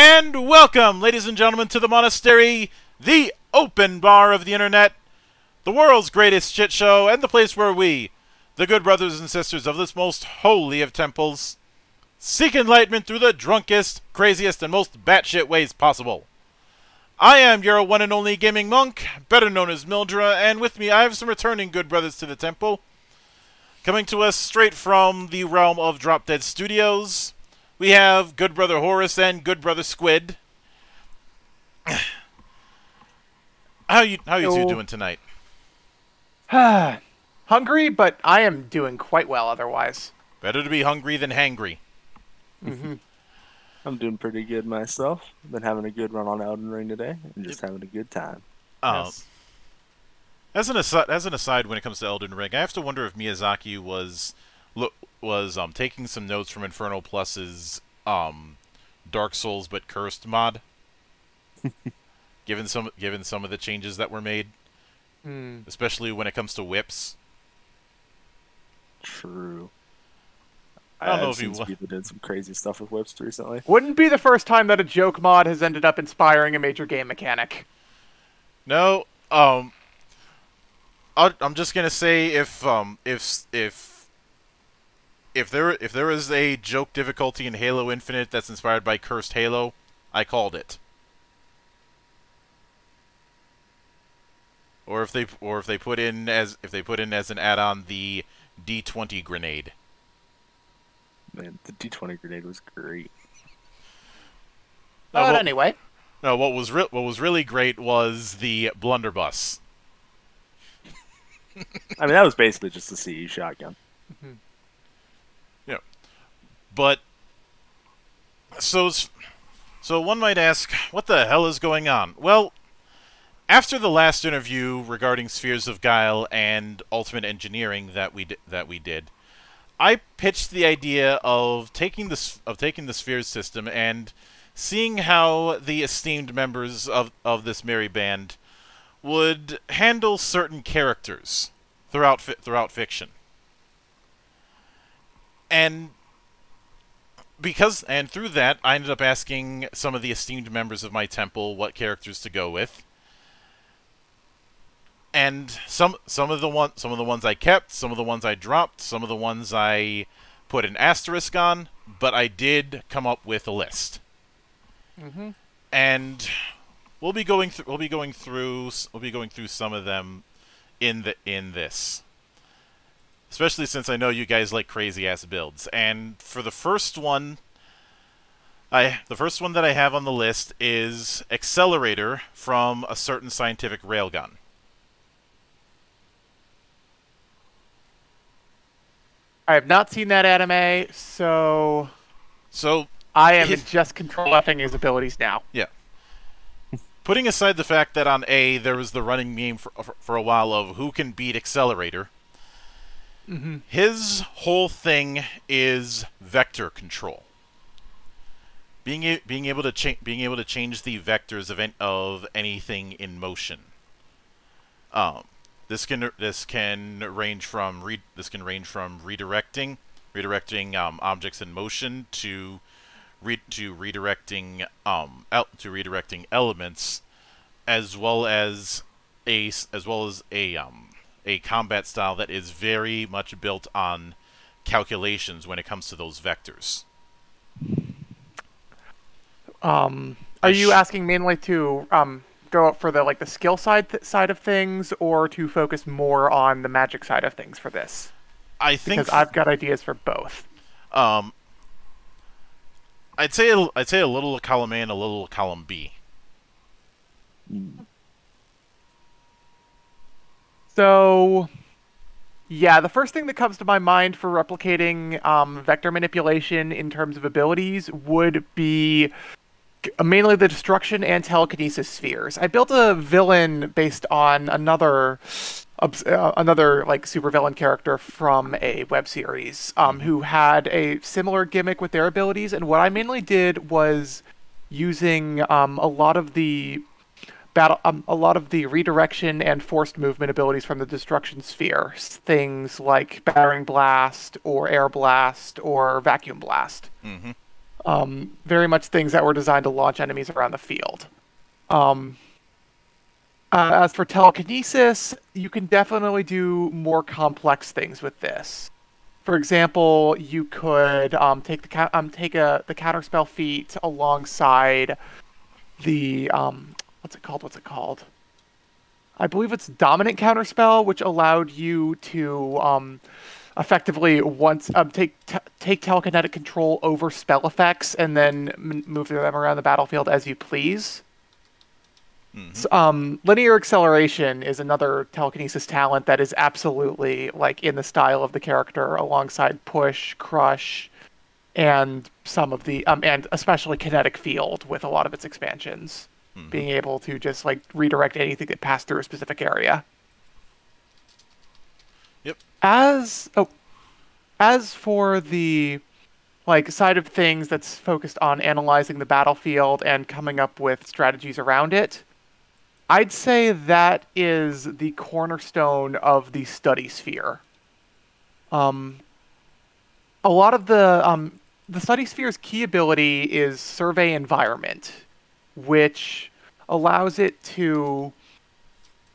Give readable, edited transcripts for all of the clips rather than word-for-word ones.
And welcome, ladies and gentlemen, to the Monastery, the open bar of the internet, the world's greatest shit show, and the place where we, the good brothers and sisters of this most holy of temples, seek enlightenment through the drunkest, craziest, and most batshit ways possible. I am your one and only gaming monk, better known as Mildra, and with me I have some returning good brothers to the temple, coming to us straight from the realm of Drop Dead Studios. We have good brother Horace and good brother Squid. How you two doing tonight? Hungry, but I am doing quite well otherwise. Better to be hungry than hangry. Mm-hmm. I'm doing pretty good myself. Been having a good run on Elden Ring today, and just having a good time. Yes. As an aside, when it comes to Elden Ring, I have to wonder if Miyazaki was taking some notes from Inferno Plus's Dark Souls but Cursed mod, given some of the changes that were made, especially when it comes to whips. True. I don't know if people did some crazy stuff with whips recently. Wouldn't be the first time that a joke mod has ended up inspiring a major game mechanic. No, I'm just gonna say if there is a joke difficulty in Halo Infinite that's inspired by Cursed Halo, I called it. Or if they put in as an add-on the D20 grenade. Man, the D20 grenade was great. But anyway. No, what was really great was the blunderbuss. I mean, that was basically just a CE shotgun. Mm-hmm. Yeah, but so one might ask, what the hell is going on? Well, after the last interview regarding Spheres of Guile and Ultimate Engineering that we did, I pitched the idea of taking the Spheres system and seeing how the esteemed members of this merry band would handle certain characters throughout fiction. And through that, I ended up asking some of the esteemed members of my temple what characters to go with. And some of the ones I kept, some of the ones I dropped, some of the ones I put an asterisk on, but I did come up with a list. Mm-hmm. And we'll be going through some of them in this. Especially since I know you guys like crazy-ass builds. And for the first one, the first one that I have on the list is Accelerator from A Certain Scientific Railgun. I have not seen that anime, so I am just control-F'ing his abilities now. Yeah. Putting aside the fact that on A, there was the running meme for a while of who can beat Accelerator. Mm-hmm. His whole thing is vector control. Being able to change the vectors of anything in motion. This can range from redirecting objects in motion to redirecting elements, as well as a combat style that is very much built on calculations when it comes to those vectors. Are you asking mainly to go up for the skill side of things, or to focus more on the magic side of things for this? I think because I've got ideas for both. I'd say a little column A and a little column B. So, yeah, the first thing that comes to my mind for replicating vector manipulation in terms of abilities would be mainly the destruction and telekinesis spheres. I built a villain based on another supervillain character from a web series who had a similar gimmick with their abilities, and what I mainly did was using a lot of the redirection and forced movement abilities from the destruction sphere. Things like battering blast or air blast or vacuum blast. Mm-hmm. Very much things that were designed to launch enemies around the field. As for telekinesis, you can definitely do more complex things with this. For example, you could take the counterspell feat alongside the what's it called? I believe it's dominant counterspell, which allowed you to effectively once take telekinetic control over spell effects and then move them around the battlefield as you please. Mm-hmm. So, linear acceleration is another telekinesis talent that is absolutely like in the style of the character, alongside push, crush, and some of the and especially kinetic field with a lot of its expansions. Mm-hmm. Being able to just like redirect anything that passed through a specific area. Yep. As for the like side of things that's focused on analyzing the battlefield and coming up with strategies around it, I'd say that is the cornerstone of the study sphere. A lot of the study sphere's key ability is survey environment, which allows it to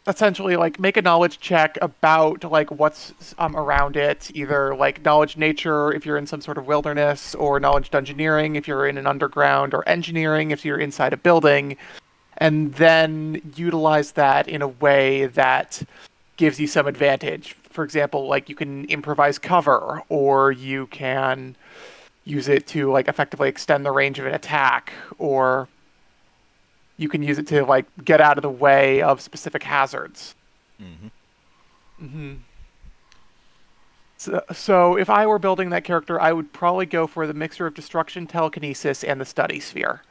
essentially like make a knowledge check about like what's around it, either like knowledge nature if you're in some sort of wilderness, or knowledge dungeoneering if you're in an underground, or engineering if you're inside a building, and then utilize that in a way that gives you some advantage. For example, like you can improvise cover, or you can use it to like effectively extend the range of an attack, or you can use it to like get out of the way of specific hazards. Mm-hmm. Mm-hmm. So if I were building that character, I would probably go for the mixture of destruction, telekinesis, and the study sphere.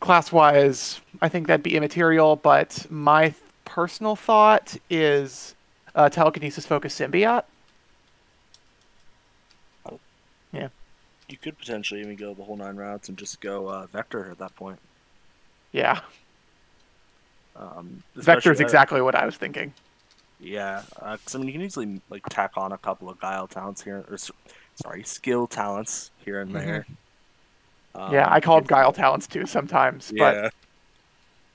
Class-wise, I think that'd be immaterial, but my personal thought is telekinesis-focused symbiote. Oh. Yeah. You could potentially even go the whole nine routes and just go Vector at that point. Yeah. Vector is exactly what I was thinking. Yeah, because I mean, you can easily like tack on a couple of guile talents here, or sorry, skill talents here and there. Yeah, I call them guile talents too sometimes, yeah. But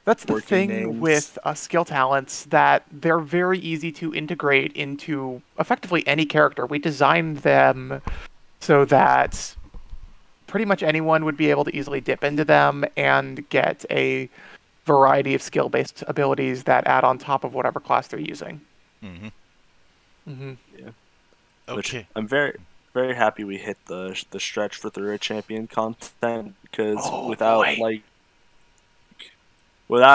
that's the thing with skill talents, that they're very easy to integrate into effectively any character. We designed them so that pretty much anyone would be able to easily dip into them and get a variety of skill-based abilities that add on top of whatever class they're using. Mm-hmm. Mm-hmm. Yeah. Okay. Which I'm very happy we hit the stretch for the Rare Champion content, because without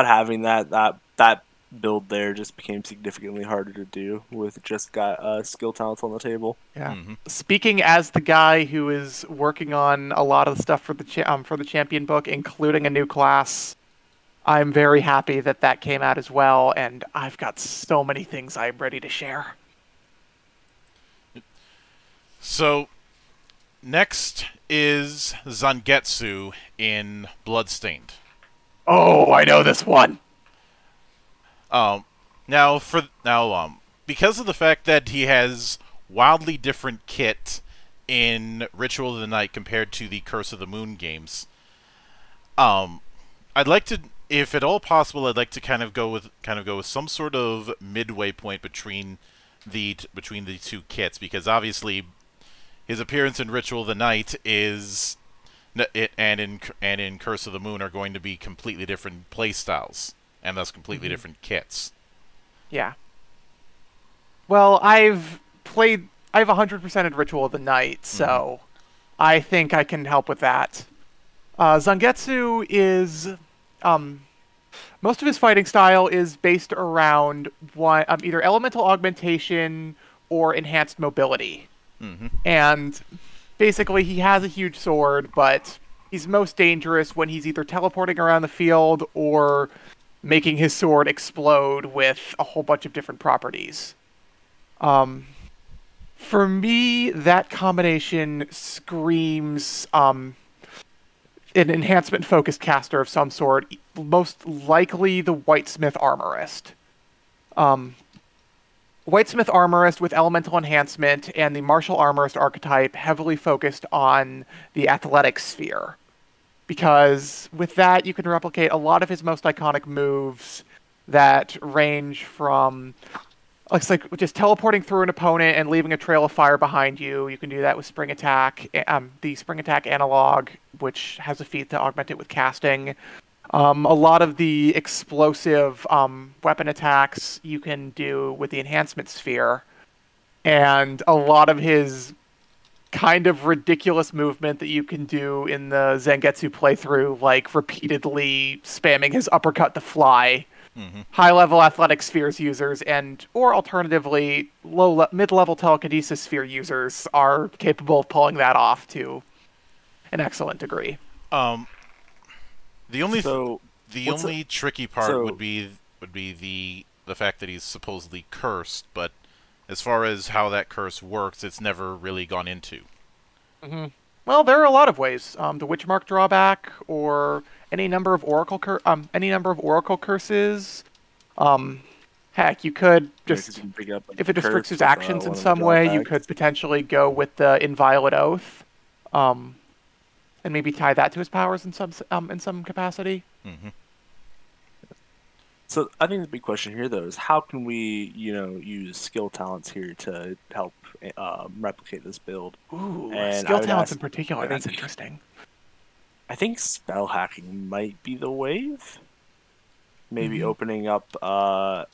having that build there just became significantly harder to do with just got skill talents on the table. Yeah. Mm-hmm. Speaking as the guy who is working on a lot of the stuff for the Champion book, including a new class, I'm very happy that that came out as well, and I've got so many things I'm ready to share. So, next is Zangetsu in Bloodstained. Oh, I know this one. Because of the fact that he has wildly different kit in Ritual of the Night compared to the Curse of the Moon games, I'd like to, if at all possible, I'd like to kind of go with some sort of midway point between the two kits, because obviously his appearance in Ritual of the Night and in Curse of the Moon are going to be completely different playstyles. And thus completely different kits. Yeah. Well, I've 100%ed Ritual of the Night, so I think I can help with that. Zangetsu is most of his fighting style is based around either elemental augmentation or enhanced mobility. Mm-hmm. And basically he has a huge sword, but he's most dangerous when he's either teleporting around the field or making his sword explode with a whole bunch of different properties. For me, that combination screams an enhancement-focused caster of some sort, most likely the Whitesmith Armourist. Whitesmith Armourist with Elemental Enhancement and the Martial Armourist archetype heavily focused on the athletic sphere. Because with that, you can replicate a lot of his most iconic moves that range from... It's like just teleporting through an opponent and leaving a trail of fire behind you. You can do that with Spring Attack, the Spring Attack analog, which has a feat to augment it with casting. A lot of the explosive weapon attacks you can do with the Enhancement Sphere. And a lot of his kind of ridiculous movement that you can do in the Zangetsu playthrough, like repeatedly spamming his uppercut to fly. Mm-hmm. High-level athletic spheres users and, or alternatively, mid-level telekinesis sphere users are capable of pulling that off to an excellent degree. The only tricky part would be the fact that he's supposedly cursed, but as far as how that curse works, it's never really gone into. Mm-hmm. Well, there are a lot of ways. The Witchmark drawback, or any number of oracle curses. Heck, you could just if it restricts his actions in some way, you could potentially go with the Inviolate Oath, and maybe tie that to his powers in some capacity. Mm-hmm. So I think the big question here, though, is how can we, you know, use skill talents here to help replicate this build? Ooh, and skill talents in particular. That's interesting. I think spell hacking might be the wave. Maybe opening up... 'cause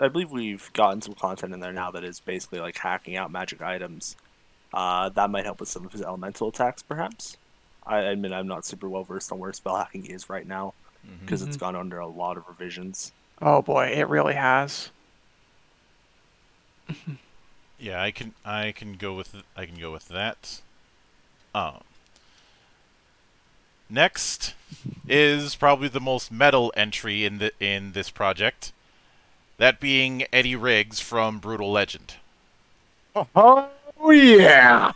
I believe we've gotten some content in there now that is basically like hacking out magic items. That might help with some of his elemental attacks, perhaps. I admit I'm not super well-versed on where spell hacking is right now, because it's gone under a lot of revisions. Oh boy, it really has. Yeah, I can go with that. Next is probably the most metal entry in the this project, that being Eddie Riggs from Brutal Legend. Oh yeah.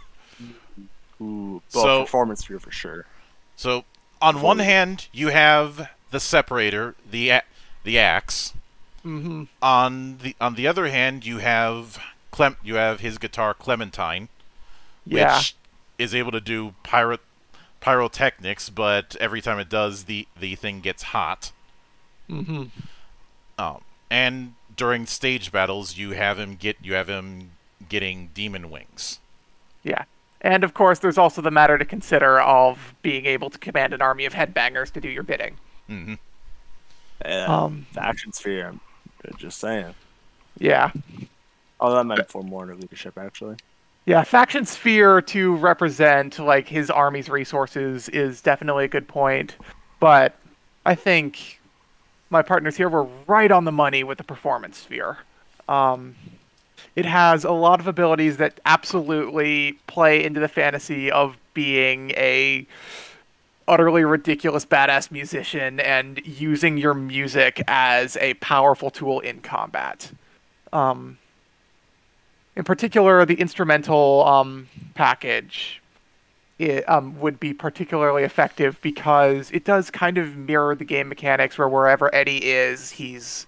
Ooh, so performance here for sure. So on one hand, you have the separator, the axe. Mm-hmm. On the other hand, you have his guitar Clementine, which is able to do pyrotechnics, but every time it does, the thing gets hot. Mm-hmm. And during stage battles, you have him getting demon wings. Yeah, and of course, there's also the matter to consider of being able to command an army of headbangers to do your bidding. Mm-hmm. The action sphere. I'm just saying. Yeah. Oh, that might form more under leadership, actually. Yeah, Faction Sphere to represent, like, his army's resources is definitely a good point, but I think my partners here were right on the money with the Performance Sphere. It has a lot of abilities that absolutely play into the fantasy of being a utterly ridiculous badass musician and using your music as a powerful tool in combat. In particular, the instrumental package would be particularly effective because it does kind of mirror the game mechanics where wherever Eddie is, he's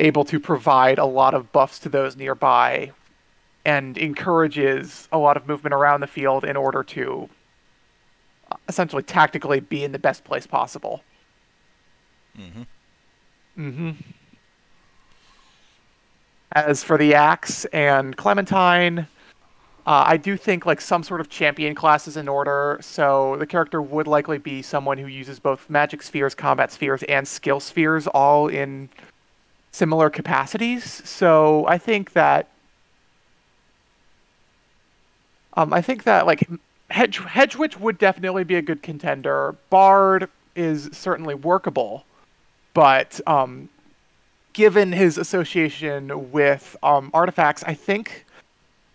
able to provide a lot of buffs to those nearby and encourages a lot of movement around the field in order to essentially tactically be in the best place possible. Mm-hmm. Mm-hmm. As for the Axe and Clementine, I do think like some sort of champion class is in order, so the character would likely be someone who uses both magic spheres, combat spheres, and skill spheres all in similar capacities. So I think that like Hedgewitch would definitely be a good contender. Bard is certainly workable, but given his association with artifacts, I think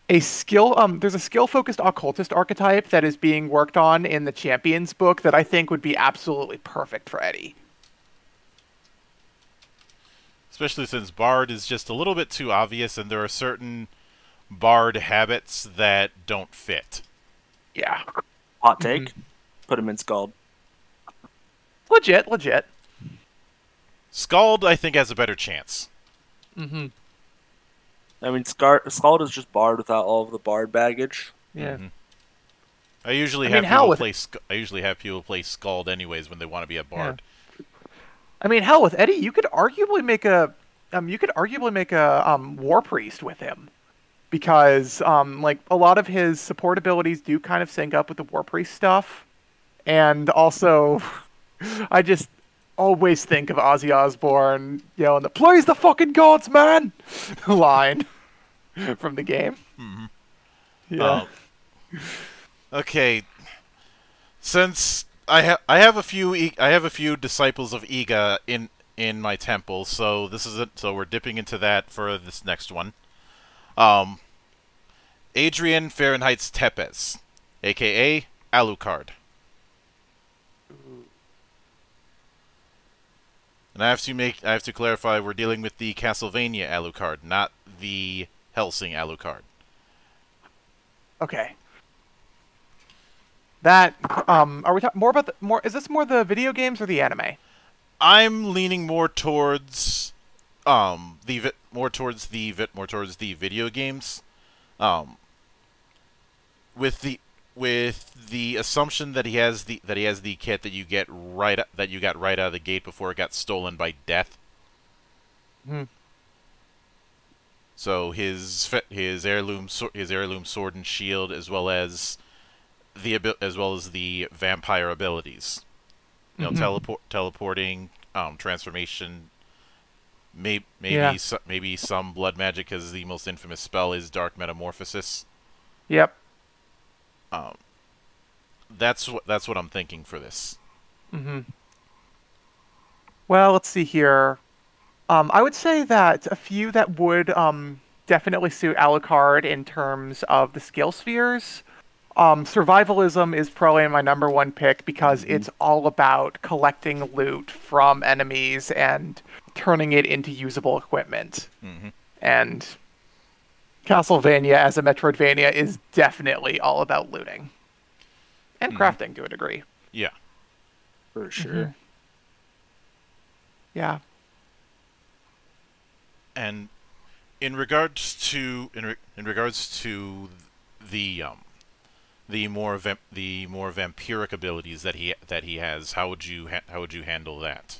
a skill there's a skill-focused occultist archetype that is being worked on in the Champions book that I think would be absolutely perfect for Eddie. Especially since Bard is just a little bit too obvious, and there are certain Bard habits that don't fit. Yeah. Hot take. Mm-hmm. Put him in Scald. Legit, legit. Scald, I think, has a better chance. Mm-hmm. I mean, Scald is just Bard without all of the Bard baggage. Yeah. Mm-hmm. I usually have people play Scald anyways when they want to be a Bard. Yeah. I mean, hell, with Eddie, you could arguably make a War Priest with him, because like a lot of his support abilities do kind of sync up with the War Priest stuff, and also I just always think of Ozzy Osbourne yelling the "Praise the fucking gods, man" line from the game. Mm-hmm. Yeah. Okay. Since I have a few disciples of Iga in my temple, so this is it. So we're dipping into that for this next one. Adrian Fahrenheit's Tepes, aka Alucard. And I have to clarify, we're dealing with the Castlevania Alucard, not the Hellsing Alucard. Okay. That are we talking more about is this more the video games or the anime? I'm leaning more towards the video games, with the assumption that he has the kit that you got right out of the gate before it got stolen by death. Hmm. So his heirloom sword and shield, as well as the vampire abilities. You know, mm-hmm. teleporting, transformation, maybe some blood magic, because the most infamous spell is Dark Metamorphosis. Yep. That's what I'm thinking for this. Mm-hmm. Well, let's see here. I would say that a few that would definitely suit Alucard in terms of the skill spheres. Survivalism is probably my number one pick, because it's all about collecting loot from enemies and turning it into usable equipment. Mm-hmm. And Castlevania as a Metroidvania is definitely all about looting. And crafting to a degree. Yeah. For sure. Mm-hmm. Yeah. And in regards to the more vampiric abilities that he has, how would you handle that?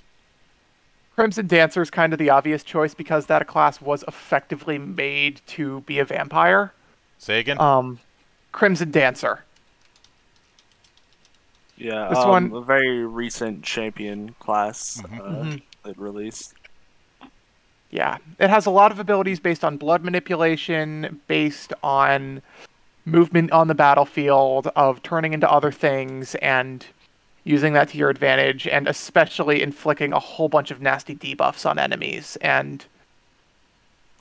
Crimson Dancer is kind of the obvious choice, because that class was effectively made to be a vampire. Say again? Crimson Dancer. Yeah, this one, a very recent champion class that released. Yeah, it has a lot of abilities based on blood manipulation, based on movement on the battlefield, of turning into other things and using that to your advantage, and especially inflicting a whole bunch of nasty debuffs on enemies. And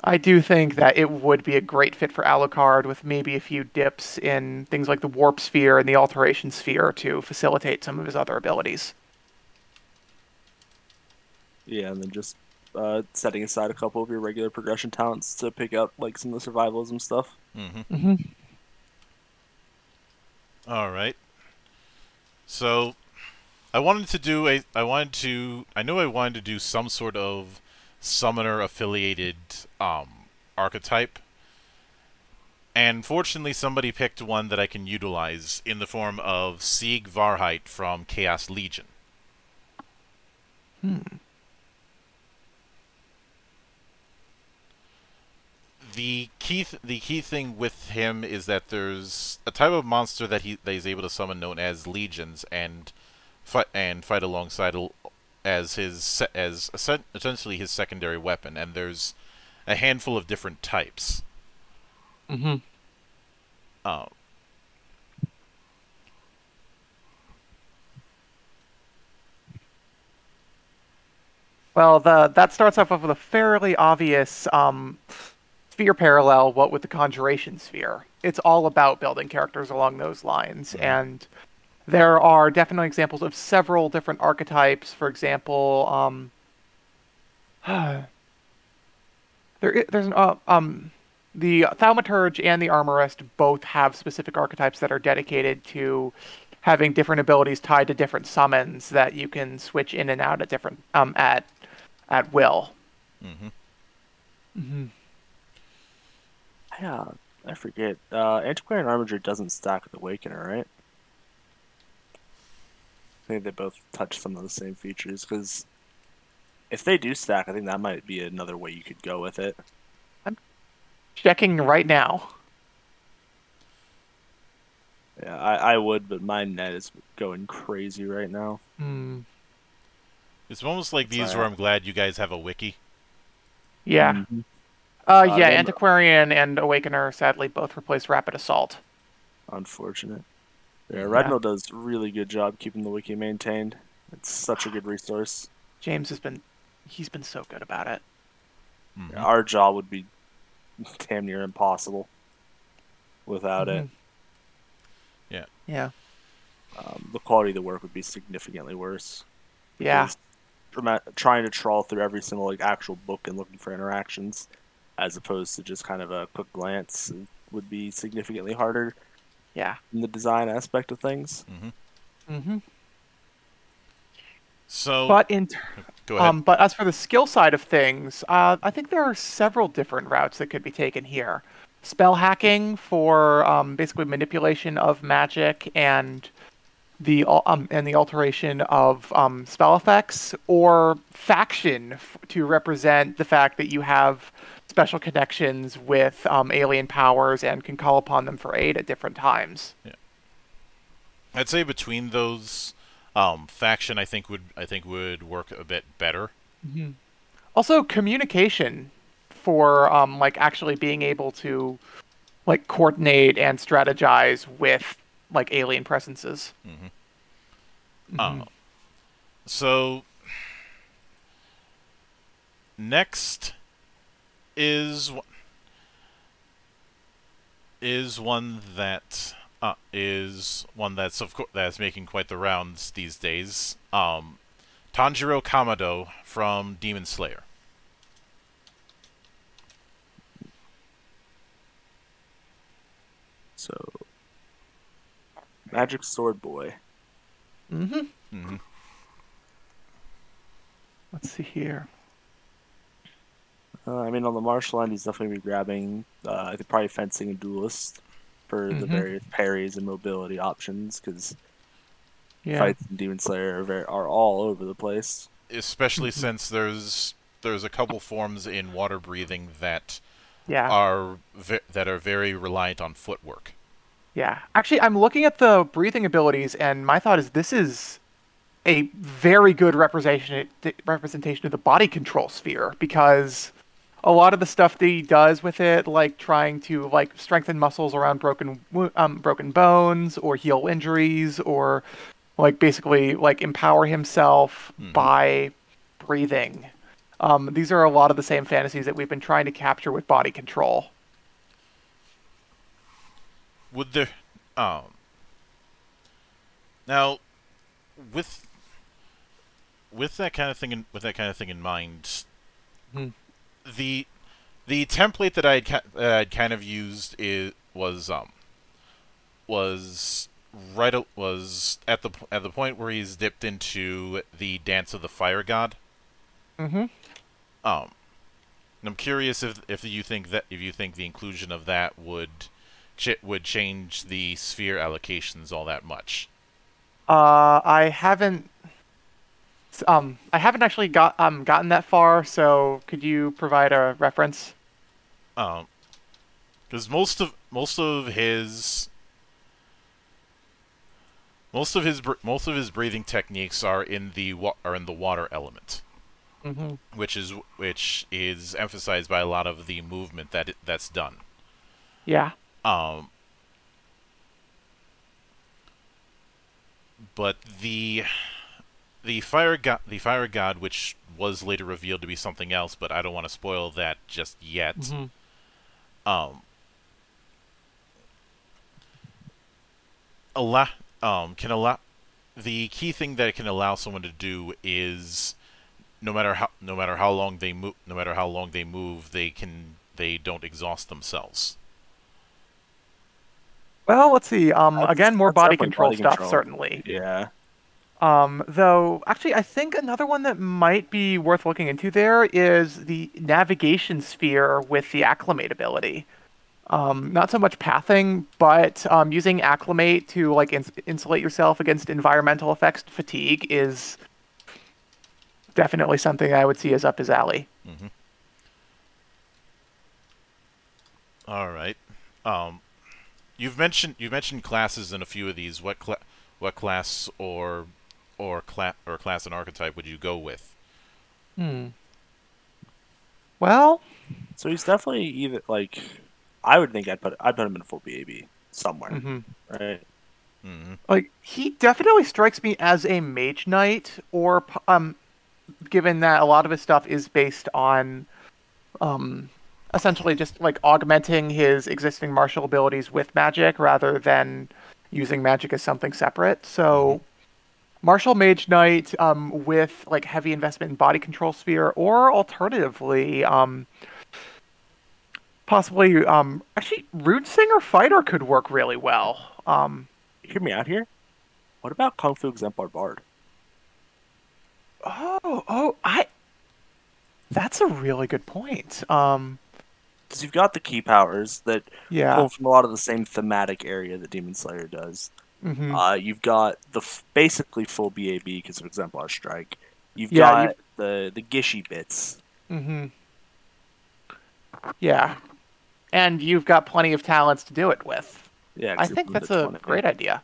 I do think that it would be a great fit for Alucard, with maybe a few dips in things like the Warp Sphere and the Alteration Sphere to facilitate some of his other abilities. Yeah, and then just setting aside a couple of your regular progression talents to pick up like some of the survivalism stuff. Mm-hmm. Mm-hmm. All right. So, I knew I wanted to do some sort of summoner affiliated archetype. And fortunately somebody picked one that I can utilize in the form of Sieg Varheit from Chaos Legion. Hmm. The key thing with him is that there's a type of monster that he's able to summon known as legions, and fight alongside as essentially his secondary weapon. And there's a handful of different types. Mm-hmm. Well, that starts off with a fairly obvious sphere parallel, what with the Conjuration Sphere. It's all about building characters along those lines, and there are definitely examples of several different archetypes. For example, the Thaumaturge and the Armorist both have specific archetypes that are dedicated to having different abilities tied to different summons that you can switch in and out at different at will. Mm-hmm. Mm-hmm. I forget. Antiquarian Armature doesn't stack with Awakener, right? I think they both touch some of the same features, because if they do stack, I think that might be another way you could go with it. I'm checking right now. Yeah, I would, but my net is going crazy right now. Mm. It's almost like these where I'm glad you guys have a wiki. Yeah. Mm-hmm. Yeah, Antiquarian and Awakener, sadly, both replace Rapid Assault. Unfortunate. Yeah, Redmill does a really good job keeping the wiki maintained. It's such a good resource. James has been... He's been so good about it. Mm-hmm. Our job would be damn near impossible without it. Yeah. Yeah. The quality of the work would be significantly worse. Yeah. Trying to trawl through every single actual book and looking for interactions, as opposed to just kind of a quick glance, would be significantly harder. Yeah. In the design aspect of things. Mm-hmm. Mm-hmm. So, but in go ahead. But as for the skill side of things, I think there are several different routes that could be taken here. Spell hacking for basically manipulation of magic and the alteration of spell effects, or faction to represent the fact that you have special connections with alien powers and can call upon them for aid at different times. Yeah, I'd say between those, faction I think would work a bit better. Mm-hmm. Also, communication for actually being able to coordinate and strategize with alien presences. Mm-hmm. Mm-hmm. So next is one that's of course that's making quite the rounds these days. Tanjiro Kamado from Demon Slayer. So Magic Sword Boy. Mm-hmm. Mm-hmm. Let's see here. I mean, on the martial end, he's definitely be grabbing, probably fencing and duelist for the various parries and mobility options, because fights in Demon Slayer are all over the place. Especially since there's a couple forms in water breathing that are very reliant on footwork. Yeah. Actually, I'm looking at the breathing abilities, and my thought is this is a very good representation of the body control sphere, because a lot of the stuff that he does with it, like trying to strengthen muscles around broken bones or heal injuries, or basically empower himself by breathing. These are a lot of the same fantasies that we've been trying to capture with body control. Would there, now, with that kind of thing, in mind, the template that I'd kind of used was at the point where he's dipped into the Dance of the Fire God. Mm-hmm. And I'm curious if you think the inclusion of that would change the sphere allocations all that much. I haven't actually gotten that far, so could you provide a reference? Because most of his breathing techniques are in the water element, which is emphasized by a lot of the movement that's done. Yeah. But the fire god, which was later revealed to be something else, but I don't want to spoil that just yet. Mm-hmm. The key thing that it can allow someone to do is, no matter how long they move, they don't exhaust themselves. Well, let's see. Again, more body control stuff, certainly. Yeah. Though, actually, I think another one that might be worth looking into there is the navigation sphere with the acclimate ability. Not so much pathing, but using Acclimate to like insulate yourself against environmental effects, fatigue, is definitely something I would see as up his alley. Mm-hmm. All right. You've mentioned classes in a few of these. What class or class and archetype would you go with? Well, so he's definitely either like. I would think I'd put him in full BAB somewhere, right? Like he definitely strikes me as a mage knight, or given that a lot of his stuff is based on, essentially just like augmenting his existing martial abilities with magic rather than using magic as something separate. So, martial mage knight with like heavy investment in body control sphere, or alternatively. Possibly, actually, Rune Singer Fighter could work really well. Hear me out here. What about Kung Fu Exemplar Bard? That's a really good point. Because you've got the key powers that pull from a lot of the same thematic area that Demon Slayer does. You've got the basically full BAB because of Exemplar Strike. You've got the Gishy bits. And you've got plenty of talents to do it with. Yeah, I think that's a great idea.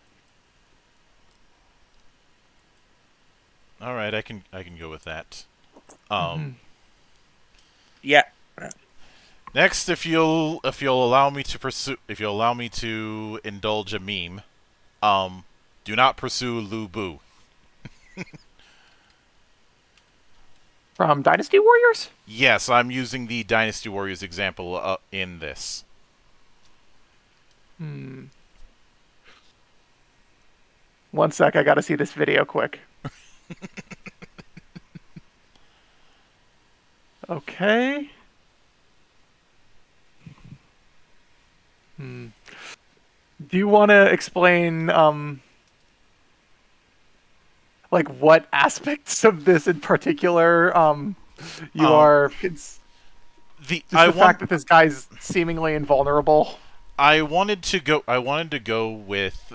All right, I can go with that. Yeah. Next, if you'll allow me to indulge a meme, do not pursue Lu Bu. From Dynasty Warriors? Yes, I'm using the Dynasty Warriors example in this. One sec, I gotta see this video quick. Okay. Do you want to explain... like what aspects of this in particular you are? It's the fact that this guy's seemingly invulnerable. I wanted to go with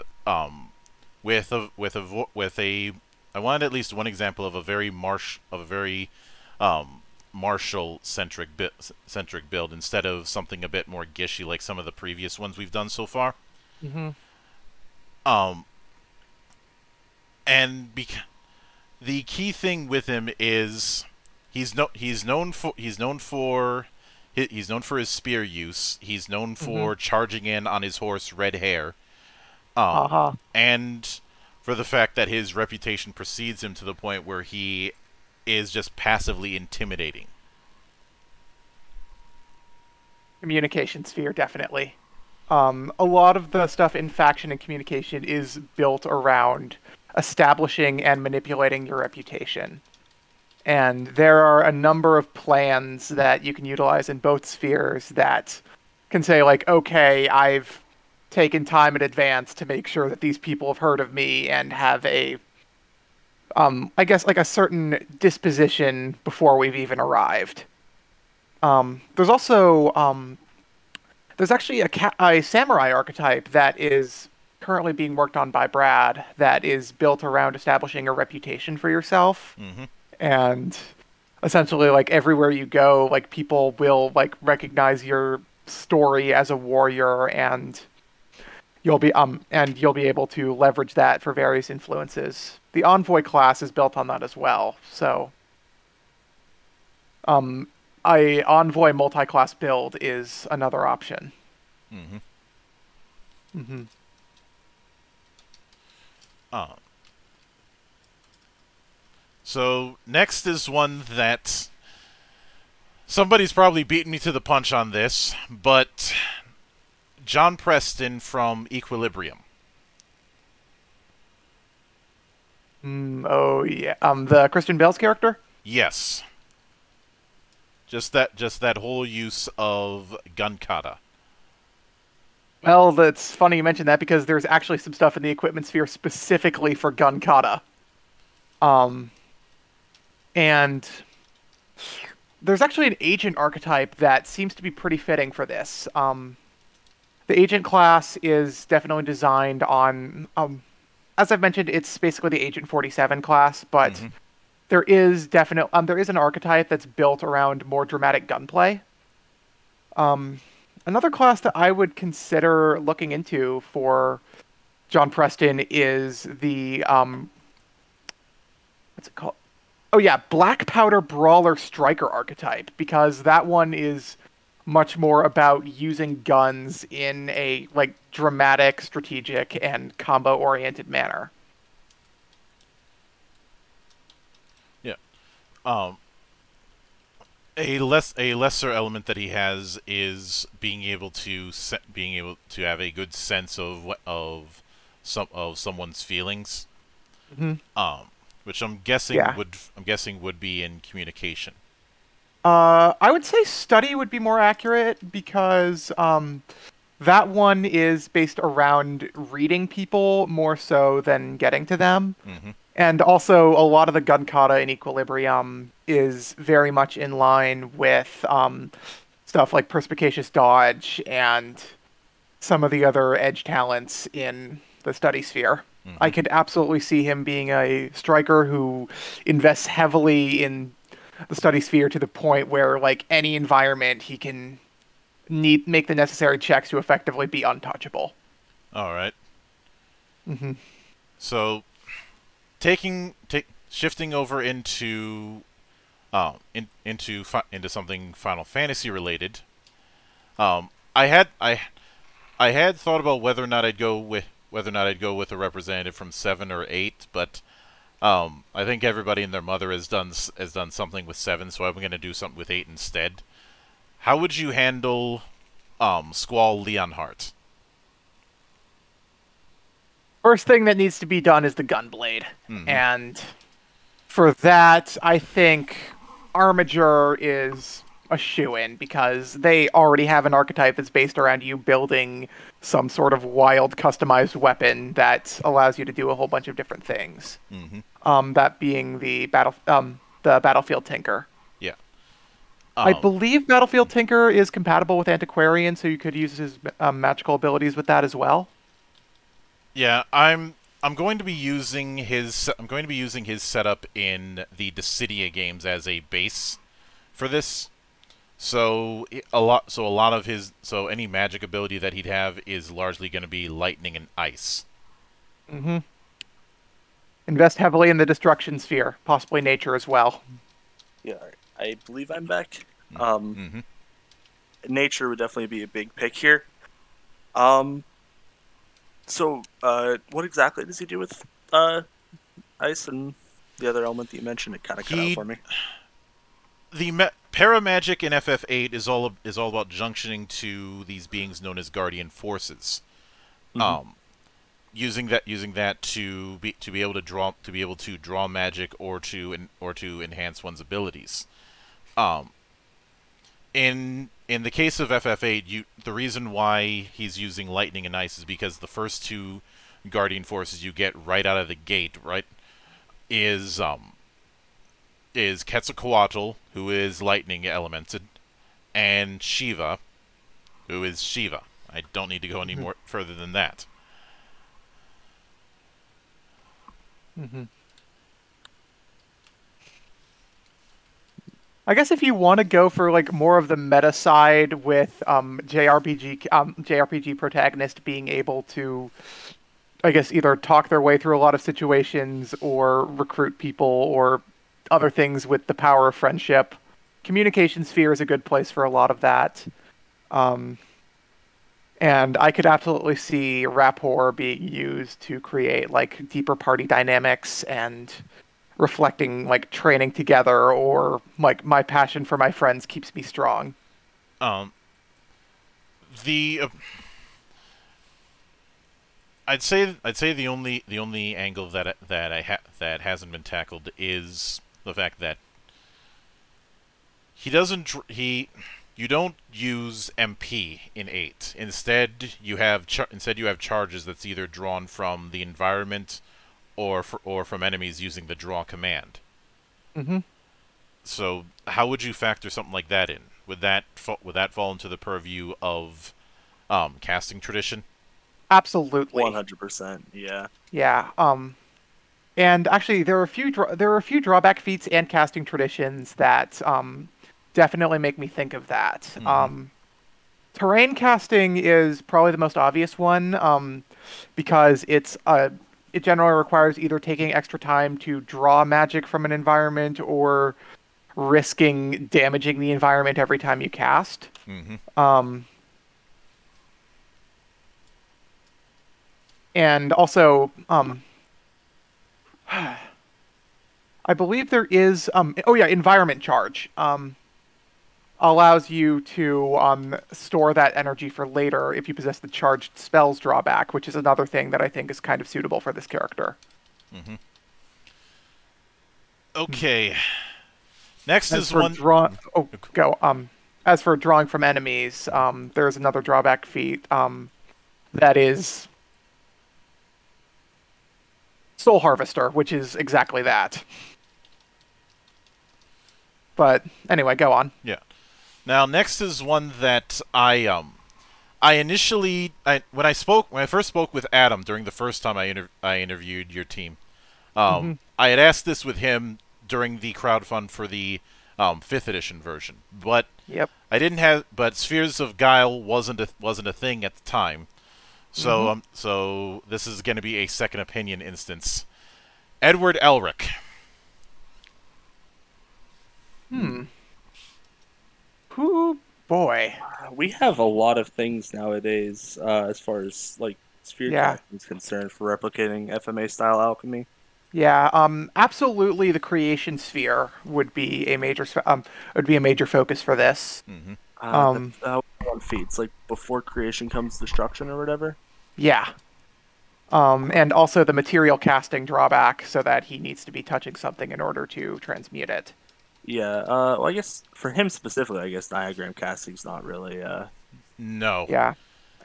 I wanted at least one example of a very martial centric build instead of something a bit more gishy like some of the previous ones we've done so far. And the key thing with him is he's known for his spear use. He's known for charging in on his horse, Red Hair, and for the fact that his reputation precedes him to the point where he is just passively intimidating. Communication sphere, definitely. A lot of the stuff in faction and communication is built around establishing and manipulating your reputation. And there are a number of plans that you can utilize in both spheres that can say, like, okay, I've taken time in advance to make sure that these people have heard of me and have a, I guess, like a certain disposition before we've even arrived. There's also, there's actually a samurai archetype that is currently being worked on by Brad that is built around establishing a reputation for yourself. And essentially, like, everywhere you go, like, people will, like, recognize your story as a warrior, and you'll be able to leverage that for various influences. The Envoy class is built on that as well. So a Envoy multi-class build is another option. So next is one that somebody's probably beaten me to the punch on this, but John Preston from Equilibrium. Oh yeah, the Christian Bale's character? Yes. Just that whole use of gunkata. Well, that's funny you mentioned that, because there's actually some stuff in the equipment sphere specifically for gunkata. And there's actually an agent archetype that seems to be pretty fitting for this. The agent class is definitely designed on, as I've mentioned, it's basically the Agent 47 class, but there is definitely, there is an archetype that's built around more dramatic gunplay. Another class that I would consider looking into for John Preston is the, what's it called? Oh yeah, Black Powder Brawler Striker archetype, because that one is much more about using guns in a like dramatic, strategic, and combo-oriented manner. Yeah. A lesser element that he has is being able to have a good sense of someone's feelings. Which I'm guessing would be in communication. I would say study would be more accurate, because that one is based around reading people more so than getting to them. And also a lot of the gunkata in Equilibrium is very much in line with stuff like Perspicacious Dodge and some of the other edge talents in the study sphere. I could absolutely see him being a striker who invests heavily in the study sphere to the point where, like, any environment, he can make the necessary checks to effectively be untouchable. All right. So, shifting over into something Final Fantasy related. I had thought about whether or not I'd go with a representative from 7 or 8, but I think everybody and their mother has done something with 7, so I'm going to do something with 8 instead. How would you handle Squall Leonhardt? First thing that needs to be done is the gunblade, and for that, I think Armiger is a shoe-in, because they already have an archetype that's based around you building some sort of wild customized weapon that allows you to do a whole bunch of different things. That being the Battlefield Tinker. Yeah. I believe Battlefield Tinker is compatible with Antiquarian, so you could use his magical abilities with that as well. Yeah, I'm going to be using his setup in the Dissidia games as a base for this. So any magic ability that he'd have is largely going to be lightning and ice. Invest heavily in the destruction sphere, possibly nature as well. Yeah, I believe I'm back. Nature would definitely be a big pick here. So what exactly does he do with ice and the other element that you mentioned? It kind of cut out for me. The paramagic in FF8 is all about junctioning to these beings known as guardian forces, using that to be able to draw magic or to enhance one's abilities. In the case of FF8, the reason why he's using lightning and ice is because the first two guardian forces you get right out of the gate is Quetzalcoatl, who is lightning elemented, and Shiva, who is Shiva. I don't need to go any more further than that. I guess if you want to go for like more of the meta side with JRPG protagonist being able to, I guess, either talk their way through a lot of situations or recruit people or other things with the power of friendship, communication sphere is a good place for a lot of that. And I could absolutely see rapport being used to create like deeper party dynamics and reflecting like training together, or like my passion for my friends keeps me strong. I'd say the only angle that hasn't been tackled is the fact that you don't use MP in 8. Instead you have charges that's either drawn from the environment or from enemies using the draw command. So how would you factor something like that in? Would that fall into the purview of casting tradition. Absolutely. 100%. Yeah. Yeah. And actually, there are a few drawback feats and casting traditions that definitely make me think of that. Mm-hmm. Terrain casting is probably the most obvious one, because it generally requires either taking extra time to draw magic from an environment or risking damaging the environment every time you cast. Mm-hmm. And also, I believe there is, environment charge allows you to store that energy for later if you possess the charged spells drawback, which is another thing that I think is kind of suitable for this character. Mm-hmm. Okay. Next is one... As for drawing from enemies, there is another drawback feat that is Soul Harvester, which is exactly that. But anyway, go on. Yeah. Now, next is one that when I first spoke with Adam during the first time I interviewed your team, mm-hmm. I had asked this with him during the crowdfund for the 5th edition version, but yep. But Spheres of Guile wasn't a thing at the time. So, mm-hmm. So this is going to be a second opinion instance. Edward Elric. Ooh, boy. We have a lot of things nowadays as far as like sphere casting is concerned for replicating FMA-style alchemy. Yeah, absolutely. The creation sphere would be a major focus for this. Mm-hmm. Feats like before creation comes destruction or whatever. Yeah. And also the material casting drawback, so that he needs to be touching something in order to transmute it. Yeah. Well, I guess for him specifically, I guess diagram casting's not really. No. Yeah.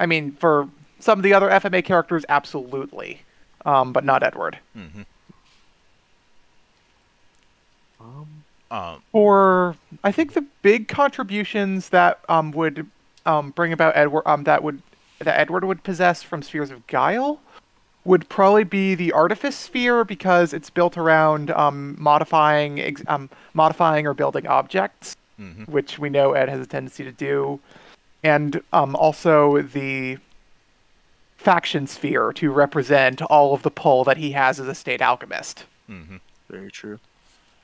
I mean, for some of the other FMA characters, absolutely, but not Edward. Mm-hmm. Or I think the big contributions that would bring about Edward that Edward would possess from Spheres of Guile would probably be the Artifice Sphere, because it's built around modifying or building objects, mm-hmm. which we know Ed has a tendency to do, and also the Faction Sphere to represent all of the pull that he has as a state alchemist. Mm-hmm. Very true.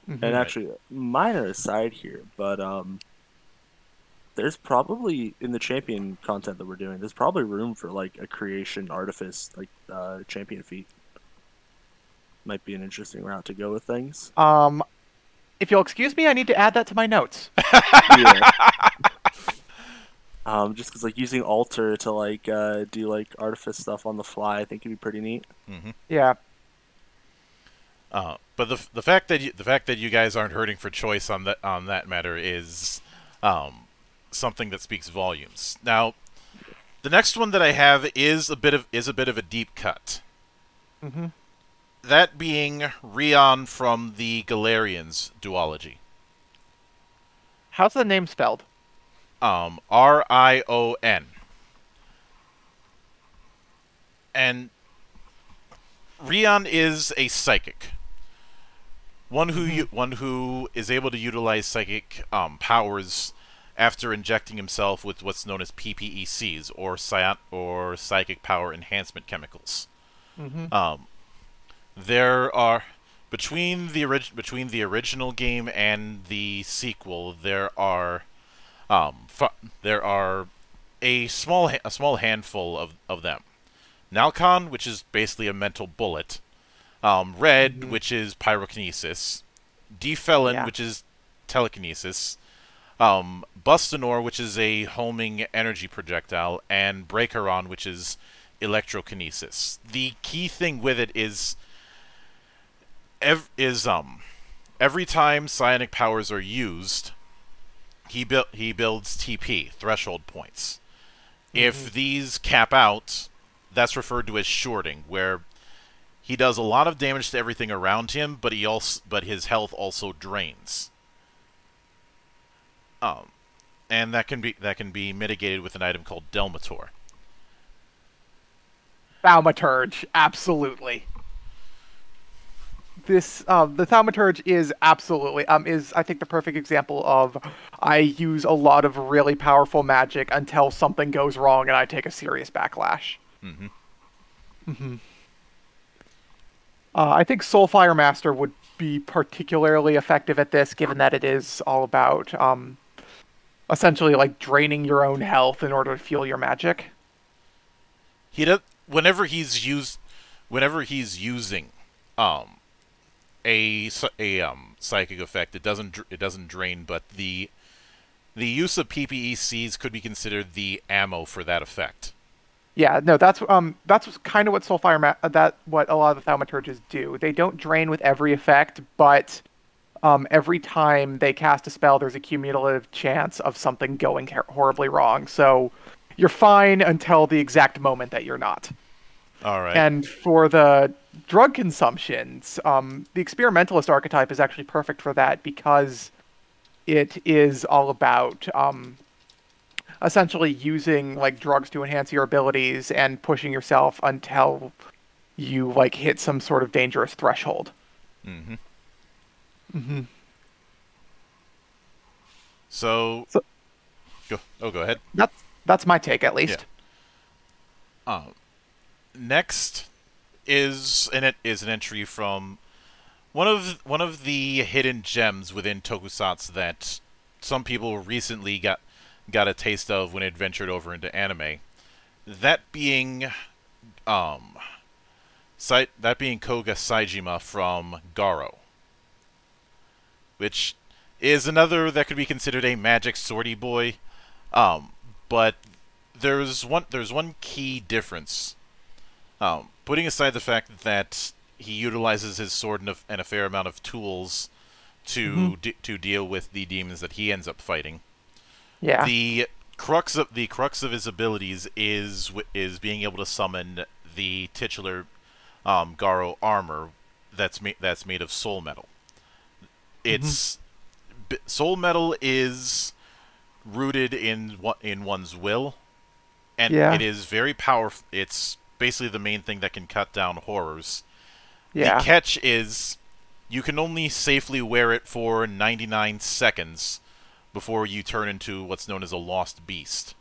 Mm-hmm. And actually, minor aside here, but there's probably, in the champion content that we're doing, there's probably room for like a creation artifice, like champion feat. Might be an interesting route to go with things. If you'll excuse me, I need to add that to my notes. Yeah. Just because like using altar to like do like artifice stuff on the fly, I think would be pretty neat. Mm-hmm. Yeah. But the fact that you guys aren't hurting for choice on that matter is something that speaks volumes. Now, the next one that I have is a bit of a deep cut. Mm-hmm. That being Rion from the Galarians duology. How's the name spelled? R-I-O-N. And Rion is a psychic. One who is able to utilize psychic powers after injecting himself with what's known as PPECs, or psychic power enhancement chemicals. Mm-hmm. There are between the original game and the sequel, there are a small handful of them. Nalcon, which is basically a mental bullet. Red, mm-hmm. which is pyrokinesis. Defelin, which is telekinesis. Bustinor, which is a homing energy projectile. And Breakeron, which is electrokinesis. The key thing with it is every time psionic powers are used, he builds TP, threshold points. Mm-hmm. If these cap out, that's referred to as shorting, where he does a lot of damage to everything around him, but his health also drains. And that can be mitigated with an item called Delmator, Thaumaturge, absolutely. This the Thaumaturge is absolutely is I think the perfect example of I use a lot of really powerful magic until something goes wrong and I take a serious backlash. Mm-hmm. Mm-hmm. I think Soulfire Master would be particularly effective at this, given that it is all about essentially like draining your own health in order to fuel your magic. He does whenever he's using a psychic effect, it doesn't drain, but the use of PPECs could be considered the ammo for that effect. Yeah, no, that's kind of what what a lot of the Thaumaturges do. They don't drain with every effect, but every time they cast a spell, there's a cumulative chance of something going horribly wrong. So you're fine until the exact moment that you're not. All right. And for the drug consumptions, the experimentalist archetype is actually perfect for that because it is all about essentially using like drugs to enhance your abilities and pushing yourself until you like hit some sort of dangerous threshold. Mm-hmm. Mm-hmm. So go ahead. That's my take, at least. Yeah. Next is an entry from one of the hidden gems within Tokusatsu that some people recently got a taste of when it ventured over into anime. That being Koga Saijima from Garo, which is another that could be considered a magic sortie boy. But there's one key difference. Putting aside the fact that he utilizes his sword and a fair amount of tools to deal with the demons that he ends up fighting. Yeah. The crux of his abilities is being able to summon the titular Garo armor that's made of soul metal. It's soul metal is rooted in one's will, and it is very powerful. It's basically the main thing that can cut down horrors. Yeah. The catch is you can only safely wear it for 99 seconds before you turn into what's known as a lost beast.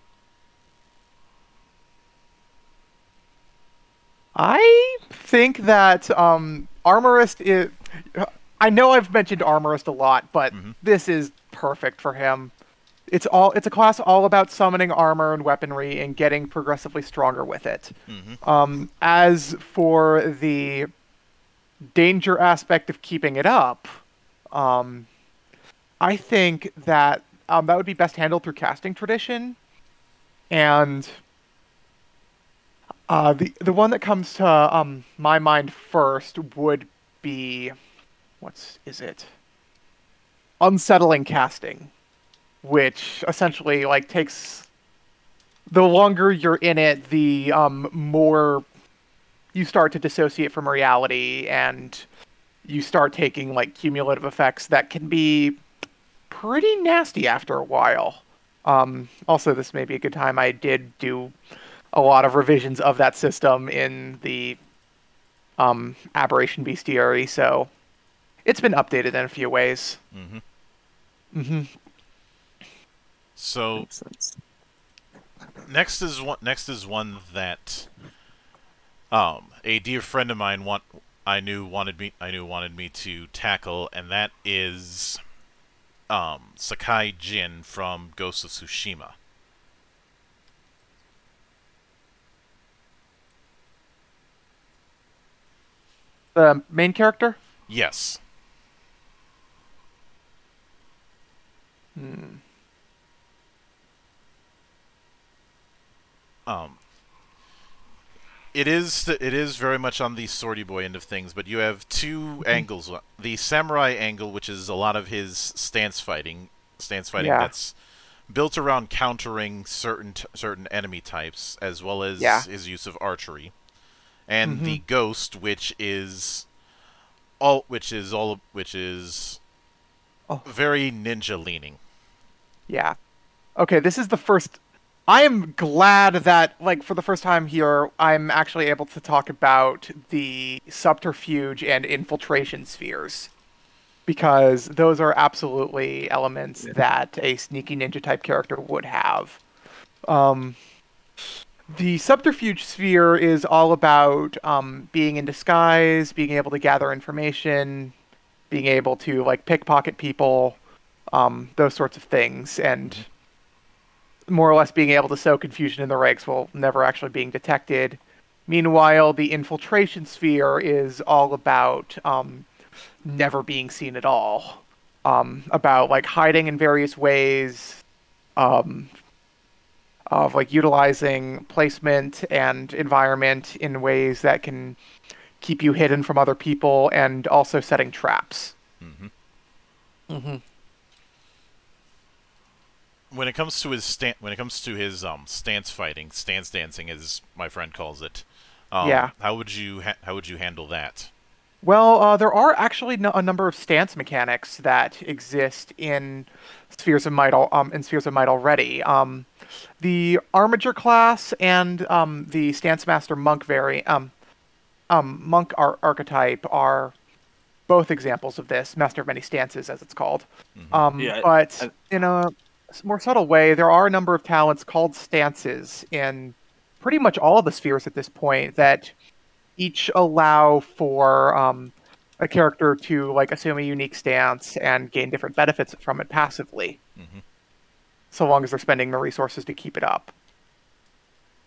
I think that Armorist is... I know I've mentioned Armorist a lot, but this is perfect for him. It's a class all about summoning armor and weaponry and getting progressively stronger with it. Mm-hmm. As for the danger aspect of keeping it up, I think that that would be best handled through casting tradition, and the one that comes to my mind first would be Unsettling Casting, which essentially like takes the longer you're in it, the more you start to dissociate from reality, and you start taking like cumulative effects that can be pretty nasty after a while. Also, this may be a good time. I did do a lot of revisions of that system in the Aberration Bestiary, so it's been updated in a few ways. Mm-hmm. Mm-hmm. So next is one that a dear friend of mine wanted me to tackle, and that is Sakai Jin from Ghost of Tsushima. The main character? Yes. It is very much on the sortie boy end of things, but you have two angles. The samurai angle, which is a lot of his stance fighting that's built around countering certain enemy types, as well as his use of archery, and the ghost, which is very ninja leaning. Yeah. Okay, this is the first I am glad that, like, for the first time here, I'm actually able to talk about the subterfuge and infiltration spheres, because those are absolutely elements that a sneaky ninja-type character would have. The subterfuge sphere is all about being in disguise, being able to gather information, being able to, like, pickpocket people, those sorts of things, and more or less being able to sow confusion in the ranks while never actually being detected. Meanwhile, the infiltration sphere is all about never being seen at all. About, like, hiding in various ways, of, like, utilizing placement and environment in ways that can keep you hidden from other people, and also setting traps. Mm-hmm. Mm-hmm. When it comes to his stance fighting, stance dancing, as my friend calls it, how would you handle that? Well, there are actually a number of stance mechanics that exist in Spheres of Might already. The Armiger class and the Stance Master Monk archetype are both examples of this. Master of Many Stances, as it's called. Mm-hmm. But in a more subtle way, there are a number of talents called stances in pretty much all of the spheres at this point that each allow for a character to, like, assume a unique stance and gain different benefits from it passively, mm-hmm. so long as they're spending the resources to keep it up.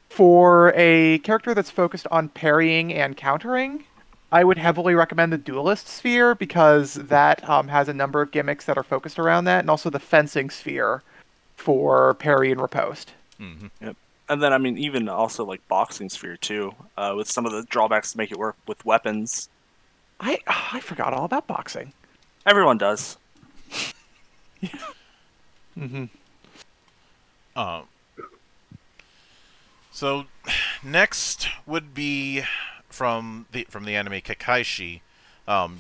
For a character that's focused on parrying and countering, I would heavily recommend the Duelist Sphere, because that has a number of gimmicks that are focused around that, and also the Fencing Sphere for parry and riposte. Mm-hmm. Yep. And then, I mean, even also, like, Boxing Sphere, too, with some of the drawbacks to make it work with weapons. I forgot all about boxing. Everyone does. Yeah. Mm-hmm. So, next would be, from the anime Kakaishi, Yoshimori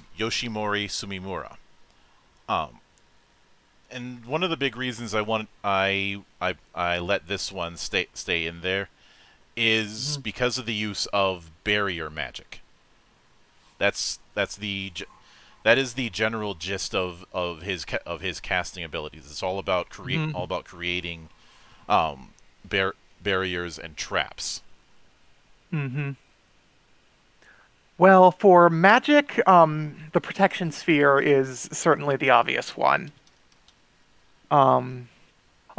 Sumimura, and one of the big reasons I let this one stay in there is because of the use of barrier magic. That is the general gist of his casting abilities. It's all about creating barriers and traps. Mm-hmm. Well, for magic, the protection sphere is certainly the obvious one. A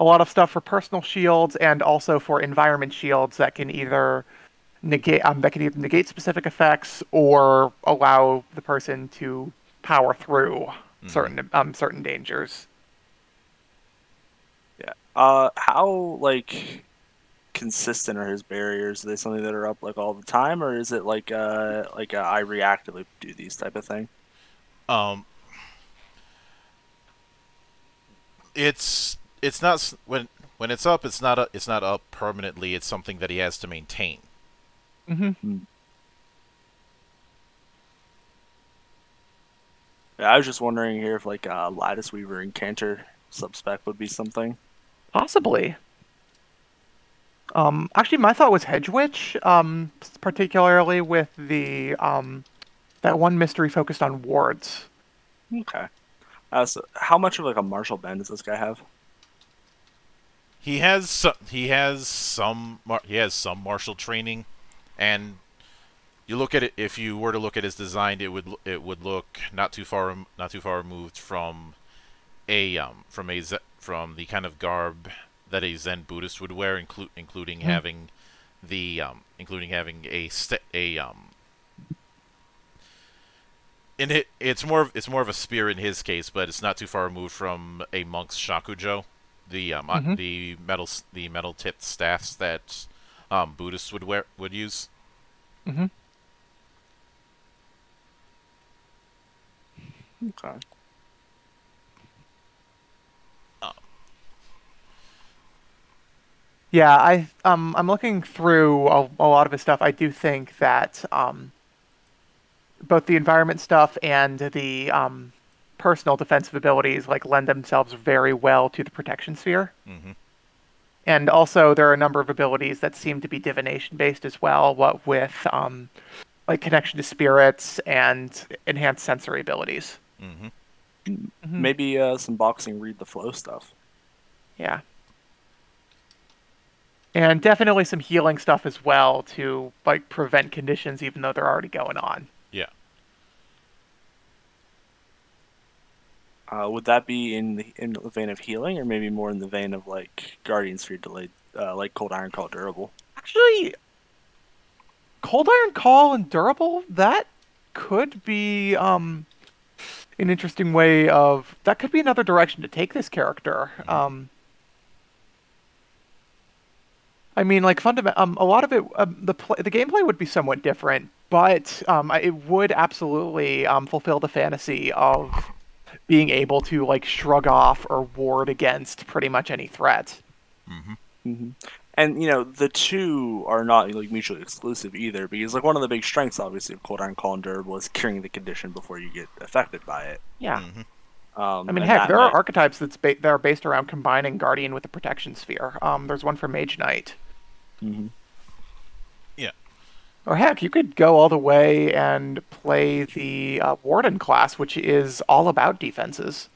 lot of stuff for personal shields and also for environment shields that can either negate specific effects or allow the person to power through mm-hmm. certain dangers. Yeah. How, like, consistent are his barriers? Are they something that are up, like, all the time, or is it like I reactively do these type of thing? It's not when it's up. It's not up permanently. It's something that he has to maintain. Mm-hmm. Yeah, I was just wondering here if, like, Lattice Weaver and Cantor subspec would be something. Possibly. Actually, my thought was Hedge Witch, particularly with the that one mystery focused on wards. Okay. So how much of, like, a martial bend does this guy have? He has some martial training, and you look at it. If you were to look at his design, it would look not too far removed from the kind of garb that a Zen Buddhist would wear, including mm-hmm. It's more of a spear in his case, but it's not too far removed from a monk's shakujo, the metal tipped staffs that Buddhists would use. Mm-hmm. Okay. Yeah, I'm looking through a lot of his stuff. I do think that both the environment stuff and the personal defensive abilities, like, lend themselves very well to the protection sphere. Mm-hmm. And also there are a number of abilities that seem to be divination based as well, what with like connection to spirits and enhanced sensory abilities. Mm-hmm. Mm-hmm. Maybe some boxing read the flow stuff. Yeah. And definitely some healing stuff as well to like prevent conditions even though they're already going on. Yeah. Would that be in the vein of healing, or maybe more in the vein of like Guardians for your delayed, like Cold Iron Call, Durable? Actually, Cold Iron Call and Durable, that could be an interesting way of, that could be another direction to take this character. Mm-hmm. I mean, like a lot of it, the gameplay would be somewhat different, but it would absolutely fulfill the fantasy of being able to like shrug off or ward against pretty much any threat. Mm-hmm. Mm-hmm. And you know, the two are not like mutually exclusive either, because like one of the big strengths, obviously, of Cold Iron Call and Durable is curing the condition before you get affected by it. Yeah. Mm-hmm. I mean, heck, there are archetypes that are based around combining Guardian with the Protection Sphere. There's one for Mage Knight. Mm-hmm. Yeah. Or heck, you could go all the way and play the Warden class, which is all about defenses.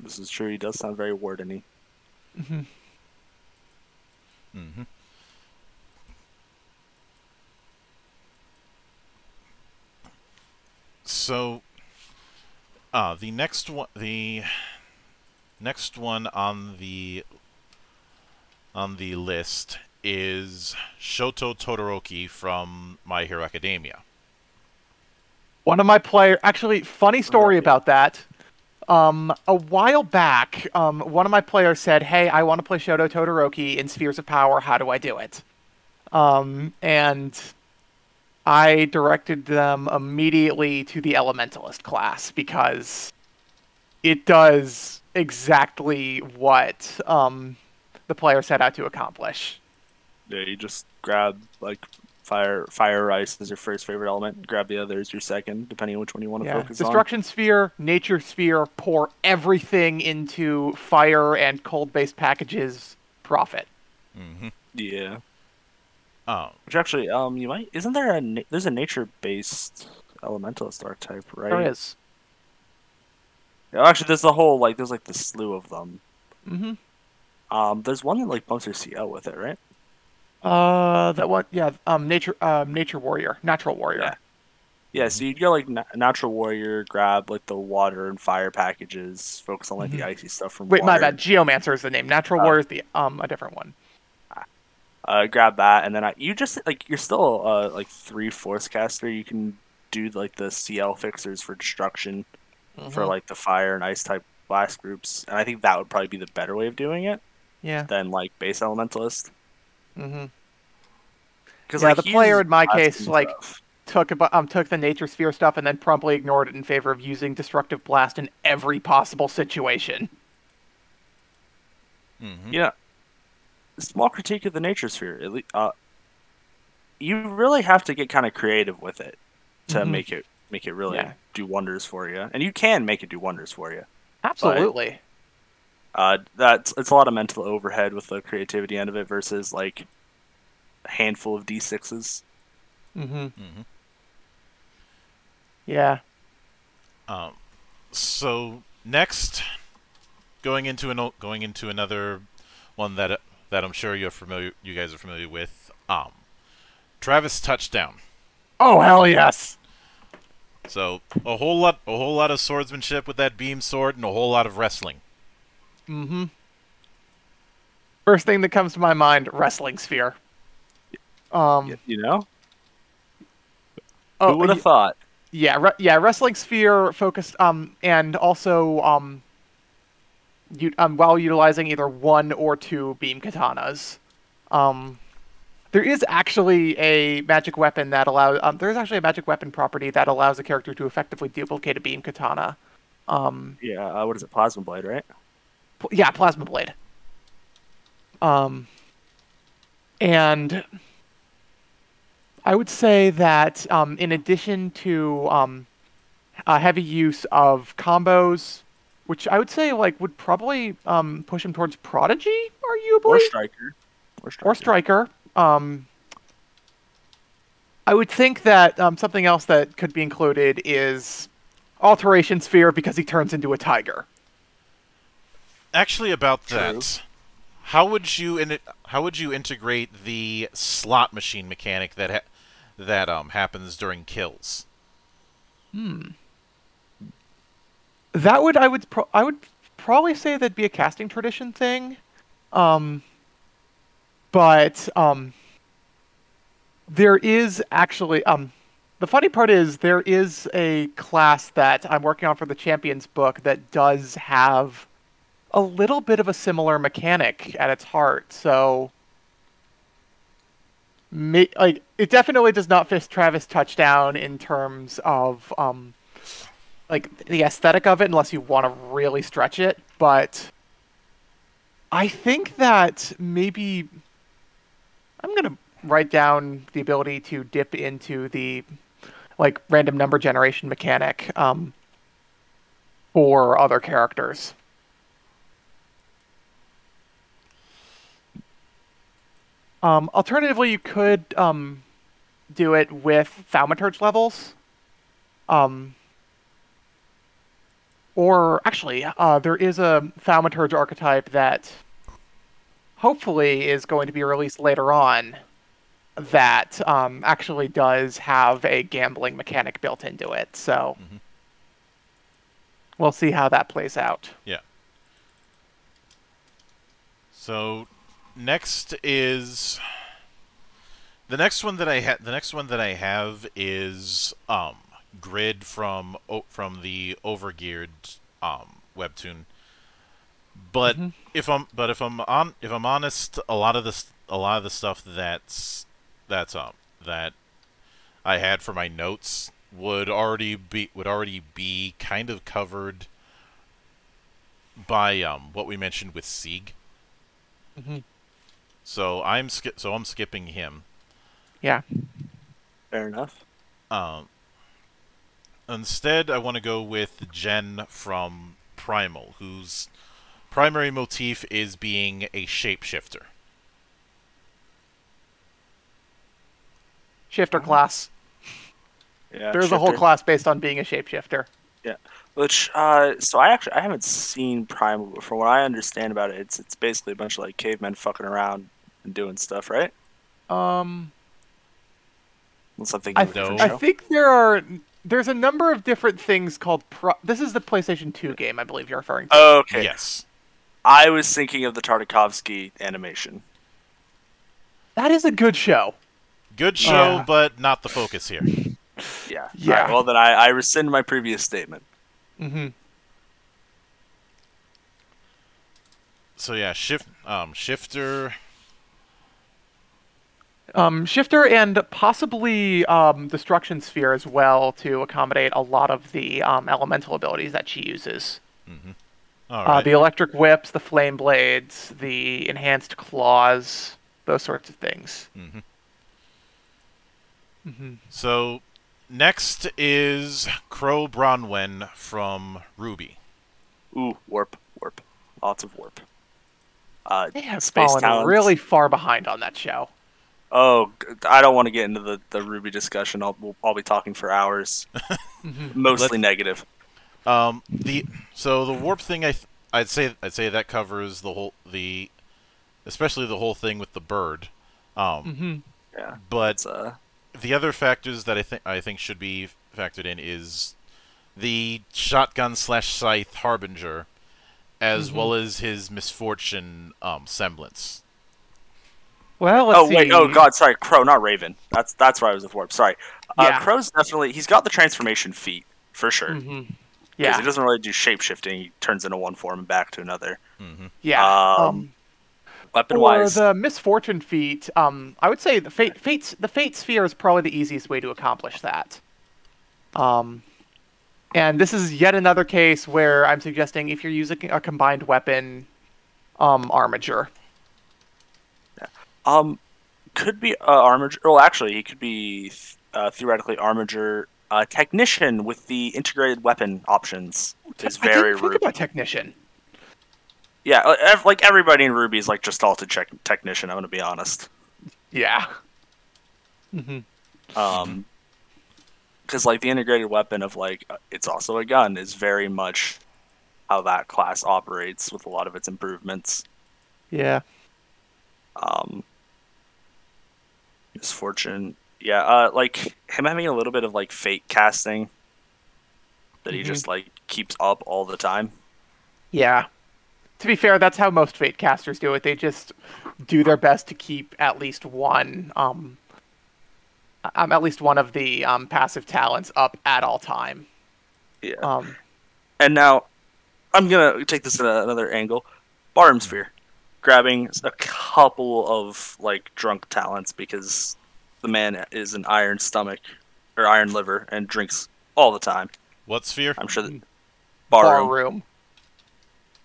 This is true. He does sound very Warden-y. Mm-hmm. Mm-hmm. So, the next one on the list is Shoto Todoroki from My Hero Academia. One of my players... Actually, funny story about that. A while back, one of my players said, hey, I want to play Shoto Todoroki in Spheres of Power. How do I do it? And I directed them immediately to the Elementalist class, because it does exactly what the player set out to accomplish. Yeah, you just grab like fire ice as your first favorite element. Grab the other as your second, depending on which one you want to focus on. Destruction Sphere, Nature Sphere, pour everything into fire and cold-based packages. Profit. Mm-hmm. Yeah. Oh, which actually, you might. Isn't there there's a nature-based Elementalist archetype, right? There is. Yeah, actually, there's the whole like there's like the slew of them. Mm-hmm. There's one that like bumps your CL with it, right? That one, yeah. Natural Warrior. Yeah. Yeah. So you'd go like Natural Warrior, grab like the water and fire packages, focus on like the icy stuff from. Wait, water. My bad. Geomancer is the name. Natural Warrior is the a different one. Grab that, and then you just like you're still like 3 Force Caster. You can do like the CL fixers for destruction, for like the fire and ice type blast groups, and I think that would probably be the better way of doing it. Yeah. Than like base Elementalist. Mm-hmm. Because yeah, like, the player in my case like took the Nature Sphere stuff and then promptly ignored it in favor of using Destructive Blast in every possible situation. Mm-hmm. Yeah, small critique of the Nature Sphere. At least, you really have to get kind of creative with it to make it really do wonders for you, and you can make it do wonders for you. Absolutely. But, it's a lot of mental overhead with the creativity end of it versus like a handful of D6s. Mm-hmm. Mm-hmm. Yeah. So next, going into another one that I'm sure you guys are familiar with. Travis Touchdown. Oh hell yes. So a whole lot of swordsmanship with that beam sword, and a whole lot of wrestling. Mm-hmm. First thing that comes to my mind, Wrestling Sphere. You know? Oh, who would have thought? Yeah, Wrestling Sphere focused, and also, while utilizing either 1 or 2 beam katanas. There is actually a magic weapon that allows, there's actually a magic weapon property that allows a character to effectively duplicate a beam katana. What is it? Plasma Blade, right? Yeah, Plasma Blade. And I would say that in addition to a heavy use of combos, which I would say like would probably push him towards Prodigy arguably. Or Striker. Or Striker. I would think that something else that could be included is Alteration Sphere, because he turns into a tiger. Actually, about that, how would you integrate the slot machine mechanic that happens during kills? That would I would probably say that'd be a casting tradition thing, but there is actually the funny part is there is a class that I'm working on for the Champions book that does have a little bit of a similar mechanic at its heart, so like it definitely does not fit Travis Touchdown in terms of like the aesthetic of it, unless you want to really stretch it. But I think that maybe I'm gonna write down the ability to dip into the like random number generation mechanic for other characters. Alternatively, you could do it with Thaumaturge levels. Or, actually, there is a Thaumaturge archetype that hopefully is going to be released later on that actually does have a gambling mechanic built into it. So, we'll see how that plays out. Yeah. So... next is the next one that I have is Grid from the Overgeared webtoon. But if I'm honest, a lot of the stuff that I had for my notes would already be kind of covered by what we mentioned with Sieg. So I'm skipping him. Yeah. Fair enough. Instead, I want to go with Jen from Primal, whose primary motif is being a shapeshifter. Shifter class. Yeah. There's a whole class based on being a shapeshifter. Yeah. Which, so I haven't seen Primal, but from what I understand about it, it's basically a bunch of, like, cavemen fucking around and doing stuff, right? I think there's a number of different things called, this is the PlayStation 2 game, I believe you're referring to. Oh, okay. Yes. I was thinking of the Tartakovsky animation. That is a good show. Good show, but not the focus here. Yeah. Yeah. All right, well, then I rescind my previous statement. So yeah, shifter, and possibly Destruction Sphere as well, to accommodate a lot of the elemental abilities that she uses. All right. The electric whips, the flame blades, the enhanced claws, those sorts of things. So. Next is Crow Bronwen from Ruby. Ooh, warp. Lots of warp. They have fallen really far behind on that show. Oh, I don't want to get into the Ruby discussion. I'll be talking for hours. Mostly negative. So the warp thing, I'd say that covers especially the whole thing with the bird. Yeah. But the other factors that I think should be factored in is the shotgun/scythe harbinger, as well as his misfortune semblance. Well, let's see. Wait, oh god, sorry, Crow, not Raven. That's where I was with warp. Sorry, yeah. Crow's definitely, he's got the transformation feat for sure. Yeah, because he doesn't really do shape shifting. He turns into one form and back to another. Yeah. Weapon-wise. Or the misfortune feat, I would say the fate sphere is probably the easiest way to accomplish that. And this is yet another case where I'm suggesting if you're using a combined weapon, armager. Yeah. Could be armager. Well, actually, he could be theoretically armager. Technician with the integrated weapon options is very rude. Think about technician. Yeah, like everybody in Ruby is like Gestalt technician. I'm gonna be honest. Yeah. Mm-hmm. Because like the integrated weapon of like it's also a gun is very much how that class operates with a lot of its improvements. Yeah. Misfortune. Yeah. Like him having a little bit of like fate casting that he just like keeps up all the time. Yeah. To be fair, that's how most fate casters do it. They just do their best to keep at least one. At least one of the passive talents up at all time. Yeah. And now, I'm gonna take this to another angle. Barum Sphere, grabbing a couple of like drunk talents because the man is an iron stomach or iron liver and drinks all the time. What sphere? I'm sure that Barum.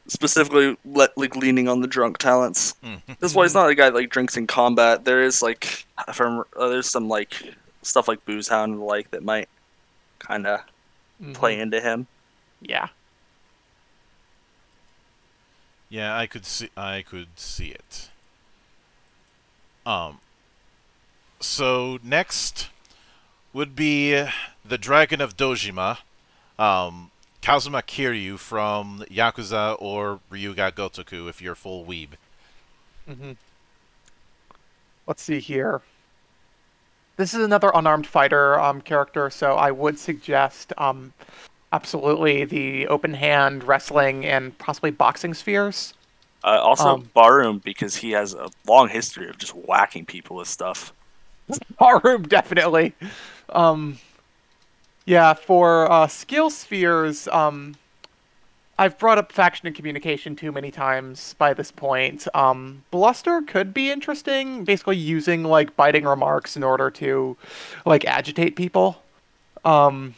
Specifically, like leaning on the drunk talents. That's why he's not a guy that like drinks in combat. There is like, from there's some like stuff like Booze Hound and the like that might kind of play into him. Yeah. Yeah, I could see it. So next would be the Dragon of Dojima. Kazuma Kiryu from Yakuza or Ryuga Gotoku, if you're full weeb. Let's see here. This is another unarmed fighter character, so I would suggest absolutely the open hand wrestling and possibly boxing spheres. Also Barum, because he has a long history of just whacking people with stuff. Barum, definitely. Yeah, for skill spheres, I've brought up faction and communication too many times by this point. Bluster could be interesting, basically using like biting remarks in order to like agitate people. But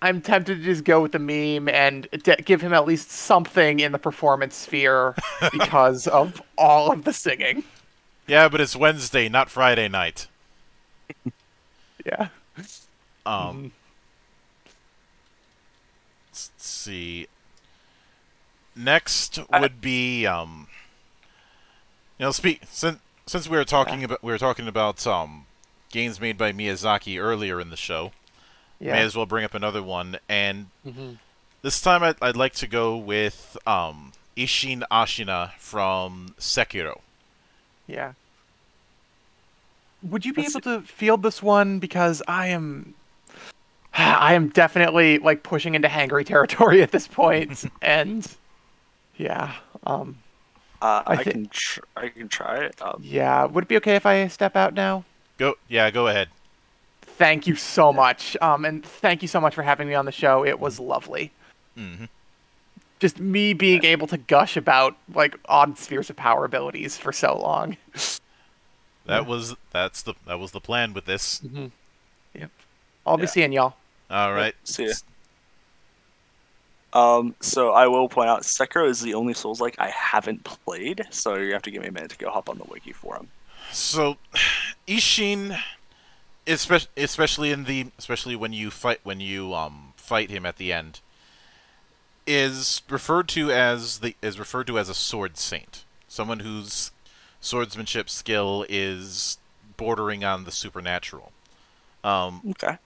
I'm tempted to just go with the meme and give him at least something in the performance sphere because of all of the singing. Yeah, but it's Wednesday, not Friday night. Yeah. Let's see. Next would be since we were talking about games made by Miyazaki earlier in the show, may as well bring up another one. And this time I'd like to go with Isshin Ashina from Sekiro. Yeah. Would you be able to field this one? Because I am definitely like pushing into hangry territory at this point, and yeah, I can try it. Yeah, would it be okay if I step out now? Go ahead. Thank you so much, and thank you so much for having me on the show. It was lovely. Just me being able to gush about like odd spheres of power abilities for so long. That was the plan with this. Yep. I'll be seeing y'all. All right. See ya. So I will point out Sekiro is the only Souls-like I haven't played, so you have to give me a minute to go hop on the wiki for him. So Isshin, especially when you fight him at the end, is referred to as a sword saint, someone who's swordsmanship skill is bordering on the supernatural. Okay.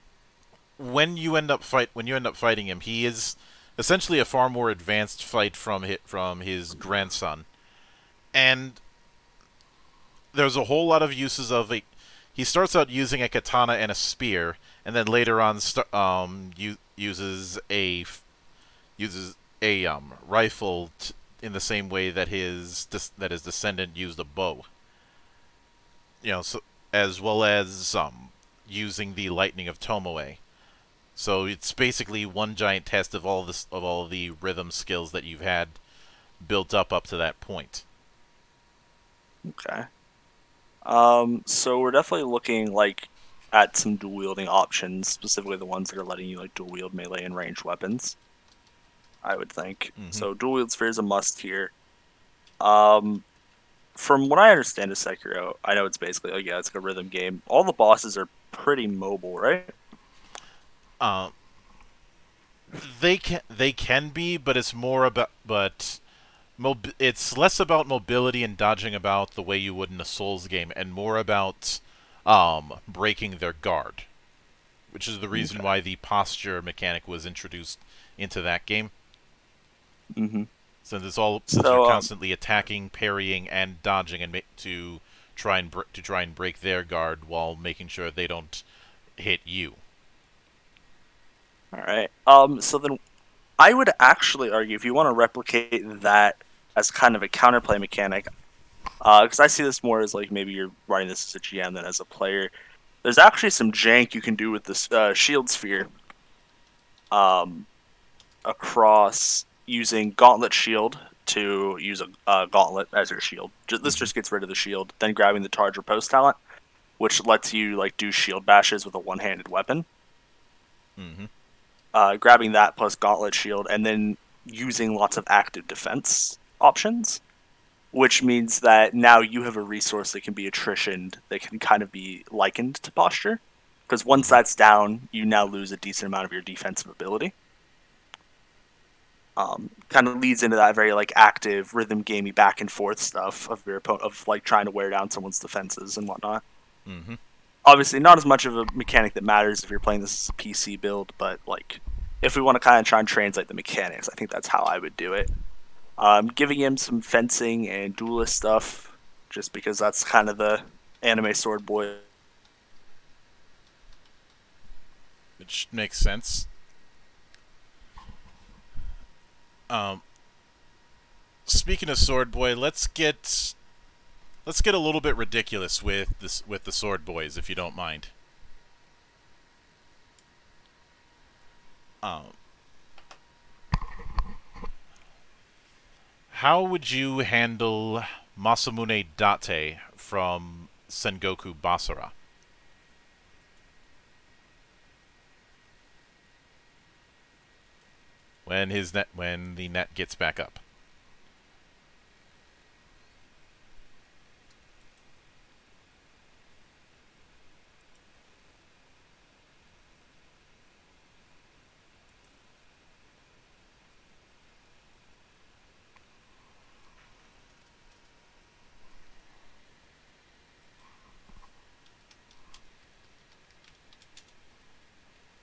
When you end up fighting him, he is essentially a far more advanced fight from his grandson, and there's a whole lot of uses of it. He starts out using a katana and a spear, and then later on uses a rifle. In the same way that his descendant used a bow, so as well as using the lightning of Tomoe. So it's basically one giant test of all the rhythm skills that you've had built up to that point. Okay. So we're definitely looking like at some dual wielding options, specifically the ones that are letting you like dual wield melee and ranged weapons, I would think. So dual wield sphere is a must here. From what I understand of Sekiro, I know it's basically it's like a rhythm game. All the bosses are pretty mobile, right? They can be, but it's more about it's less about mobility and dodging about the way you would in a Souls game, and more about breaking their guard, which is the reason why the posture mechanic was introduced into that game. Mm-hmm. Since it's all you're constantly attacking, parrying, and dodging, and to try and break their guard while making sure they don't hit you. All right. So then, I would actually argue, if you want to replicate that as kind of a counterplay mechanic, because I see this more as like maybe you're running this as a GM than as a player. There's actually some jank you can do with this shield sphere. Across using gauntlet shield to use a gauntlet as your shield. This just gets rid of the shield. Then grabbing the charge riposte talent, which lets you like do shield bashes with a one-handed weapon. Mm-hmm. Grabbing that plus gauntlet shield, and then using lots of active defense options, which means that now you have a resource that can be attritioned, that can kind of be likened to posture, because once that's down, you now lose a decent amount of your defensive ability. Kind of leads into that very like active, rhythm gamey back and forth stuff of your opponent, of like trying to wear down someone's defenses and whatnot. Mm-hmm. Obviously, not as much of a mechanic that matters if you're playing this as a PC build, but like, if we want to kind of try and translate the mechanics, I think that's how I would do it. Giving him some fencing and duelist stuff, just because that's kind of the anime sword boy. Which makes sense. Speaking of sword boy, let's get a little bit ridiculous with this, with the sword boys, if you don't mind. How would you handle Masamune Date from Sengoku Basara? When the net gets back up.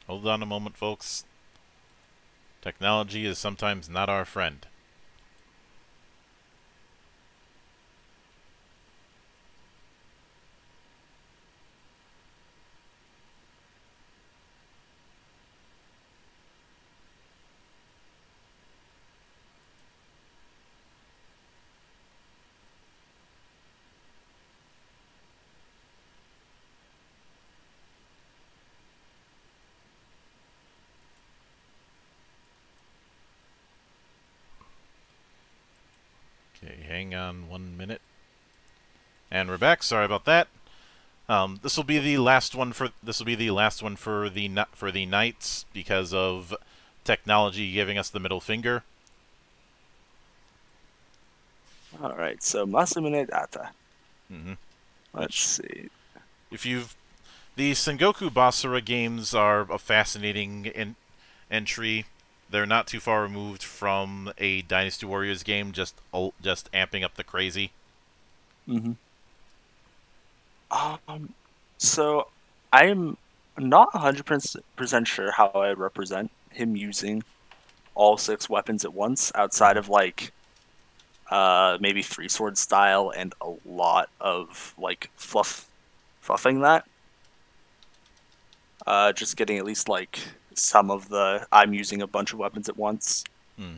Hold on a moment, folks. Technology is sometimes not our friend. Hang on 1 minute. And we're back. Sorry about that. This will be the last one for the nights because of technology giving us the middle finger. All right. So Masamune Data. Mm-hmm. Let's see. If you've the Sengoku Basara games are a fascinating entry. They're not too far removed from a Dynasty Warriors game, just amping up the crazy. Mm-hmm. So I'm not 100% sure how I represent him using all 6 weapons at once, outside of like maybe 3-sword style and a lot of like fluffing that. Just getting at least like some of the I'm using a bunch of weapons at once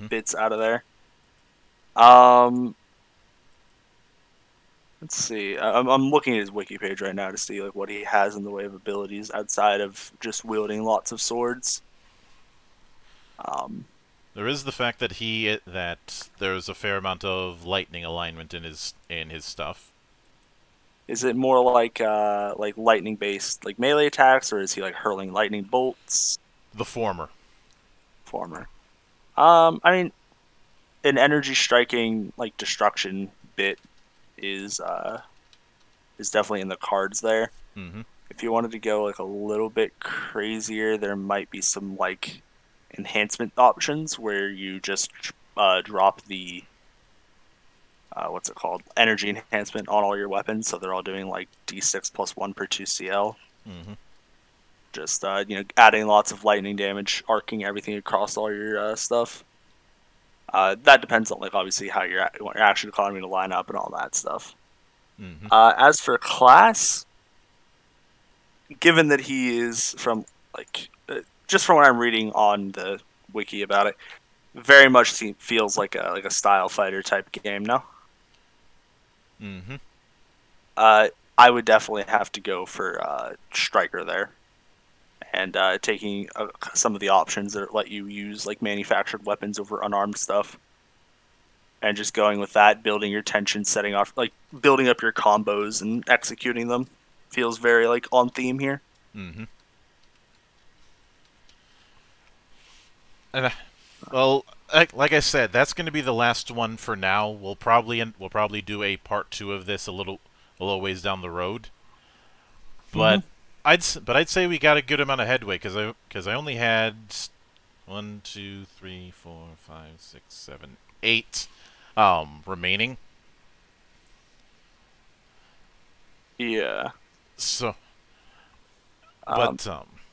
bits out of there. Let's see. I'm looking at his wiki page right now to see like what he has in the way of abilities outside of just wielding lots of swords. There is the fact that there's a fair amount of lightning alignment in his stuff. Is it more like lightning based like melee attacks, or is he like hurling lightning bolts? The former. I mean, an energy striking like destruction bit is definitely in the cards there. Mm-hmm. If you wanted to go like a little bit crazier, there might be some like enhancement options where you just drop the energy enhancement on all your weapons, so they're all doing like D6 +1 per 2 CL. Mm-hmm. Just adding lots of lightning damage, arcing everything across all your stuff. That depends on obviously how your action economy to line up and all that stuff. Mm-hmm. As for class, given that he is from just from what I'm reading on the wiki about it, very much feels like a style fighter type game now. Mm-hmm. I would definitely have to go for Striker there, and taking some of the options that let you use manufactured weapons over unarmed stuff, and just going with that, building your tension, setting off building up your combos and executing them feels very on theme here. Mm-hmm. Well, like I said, that's going to be the last one for now. We'll probably do a part 2 of this a little ways down the road. But I'd say we got a good amount of headway because I only had 1, 2, 3, 4, 5, 6, 7, 8 remaining. Yeah. So. Well,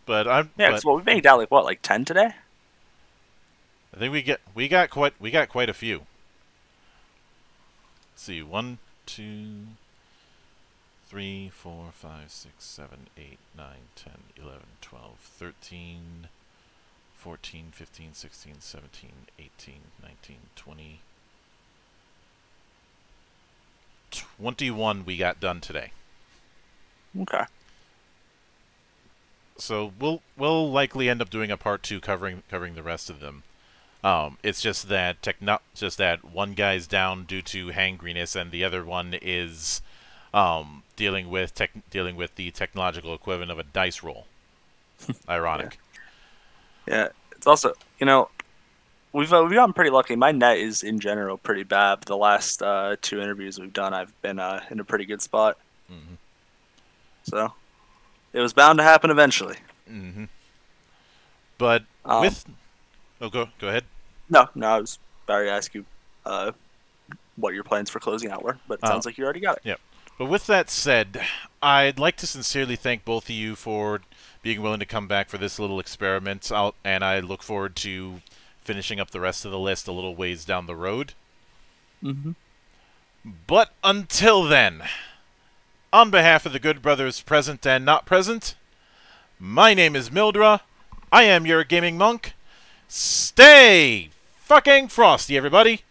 we made out like 10 today. I think we got quite a few. Let's see, 1, 2, 3, 4, 5, 6, 7, 8, 9, 10, 11, 12, 13, 14, 15, 16, 17, 18, 19, 20, 21 we got done today. Okay. So we'll likely end up doing a part 2 covering the rest of them. It's just that one guy's down due to hangriness, and the other one is dealing with the technological equivalent of a dice roll. Ironic. Yeah, it's also we've gotten pretty lucky. My net is in general pretty bad. The last 2 interviews we've done, I've been in a pretty good spot. Mm-hmm. So it was bound to happen eventually. Mm-hmm. But go ahead. No, I was about to ask you what your plans for closing out were, but it sounds like you already got it. Yep. But with that said, I'd like to sincerely thank both of you for being willing to come back for this little experiment, and I look forward to finishing up the rest of the list a little ways down the road. Mm-hmm. But until then, on behalf of the good brothers present and not present, my name is Mildra. I am your gaming monk. Stay fucking frosty, everybody!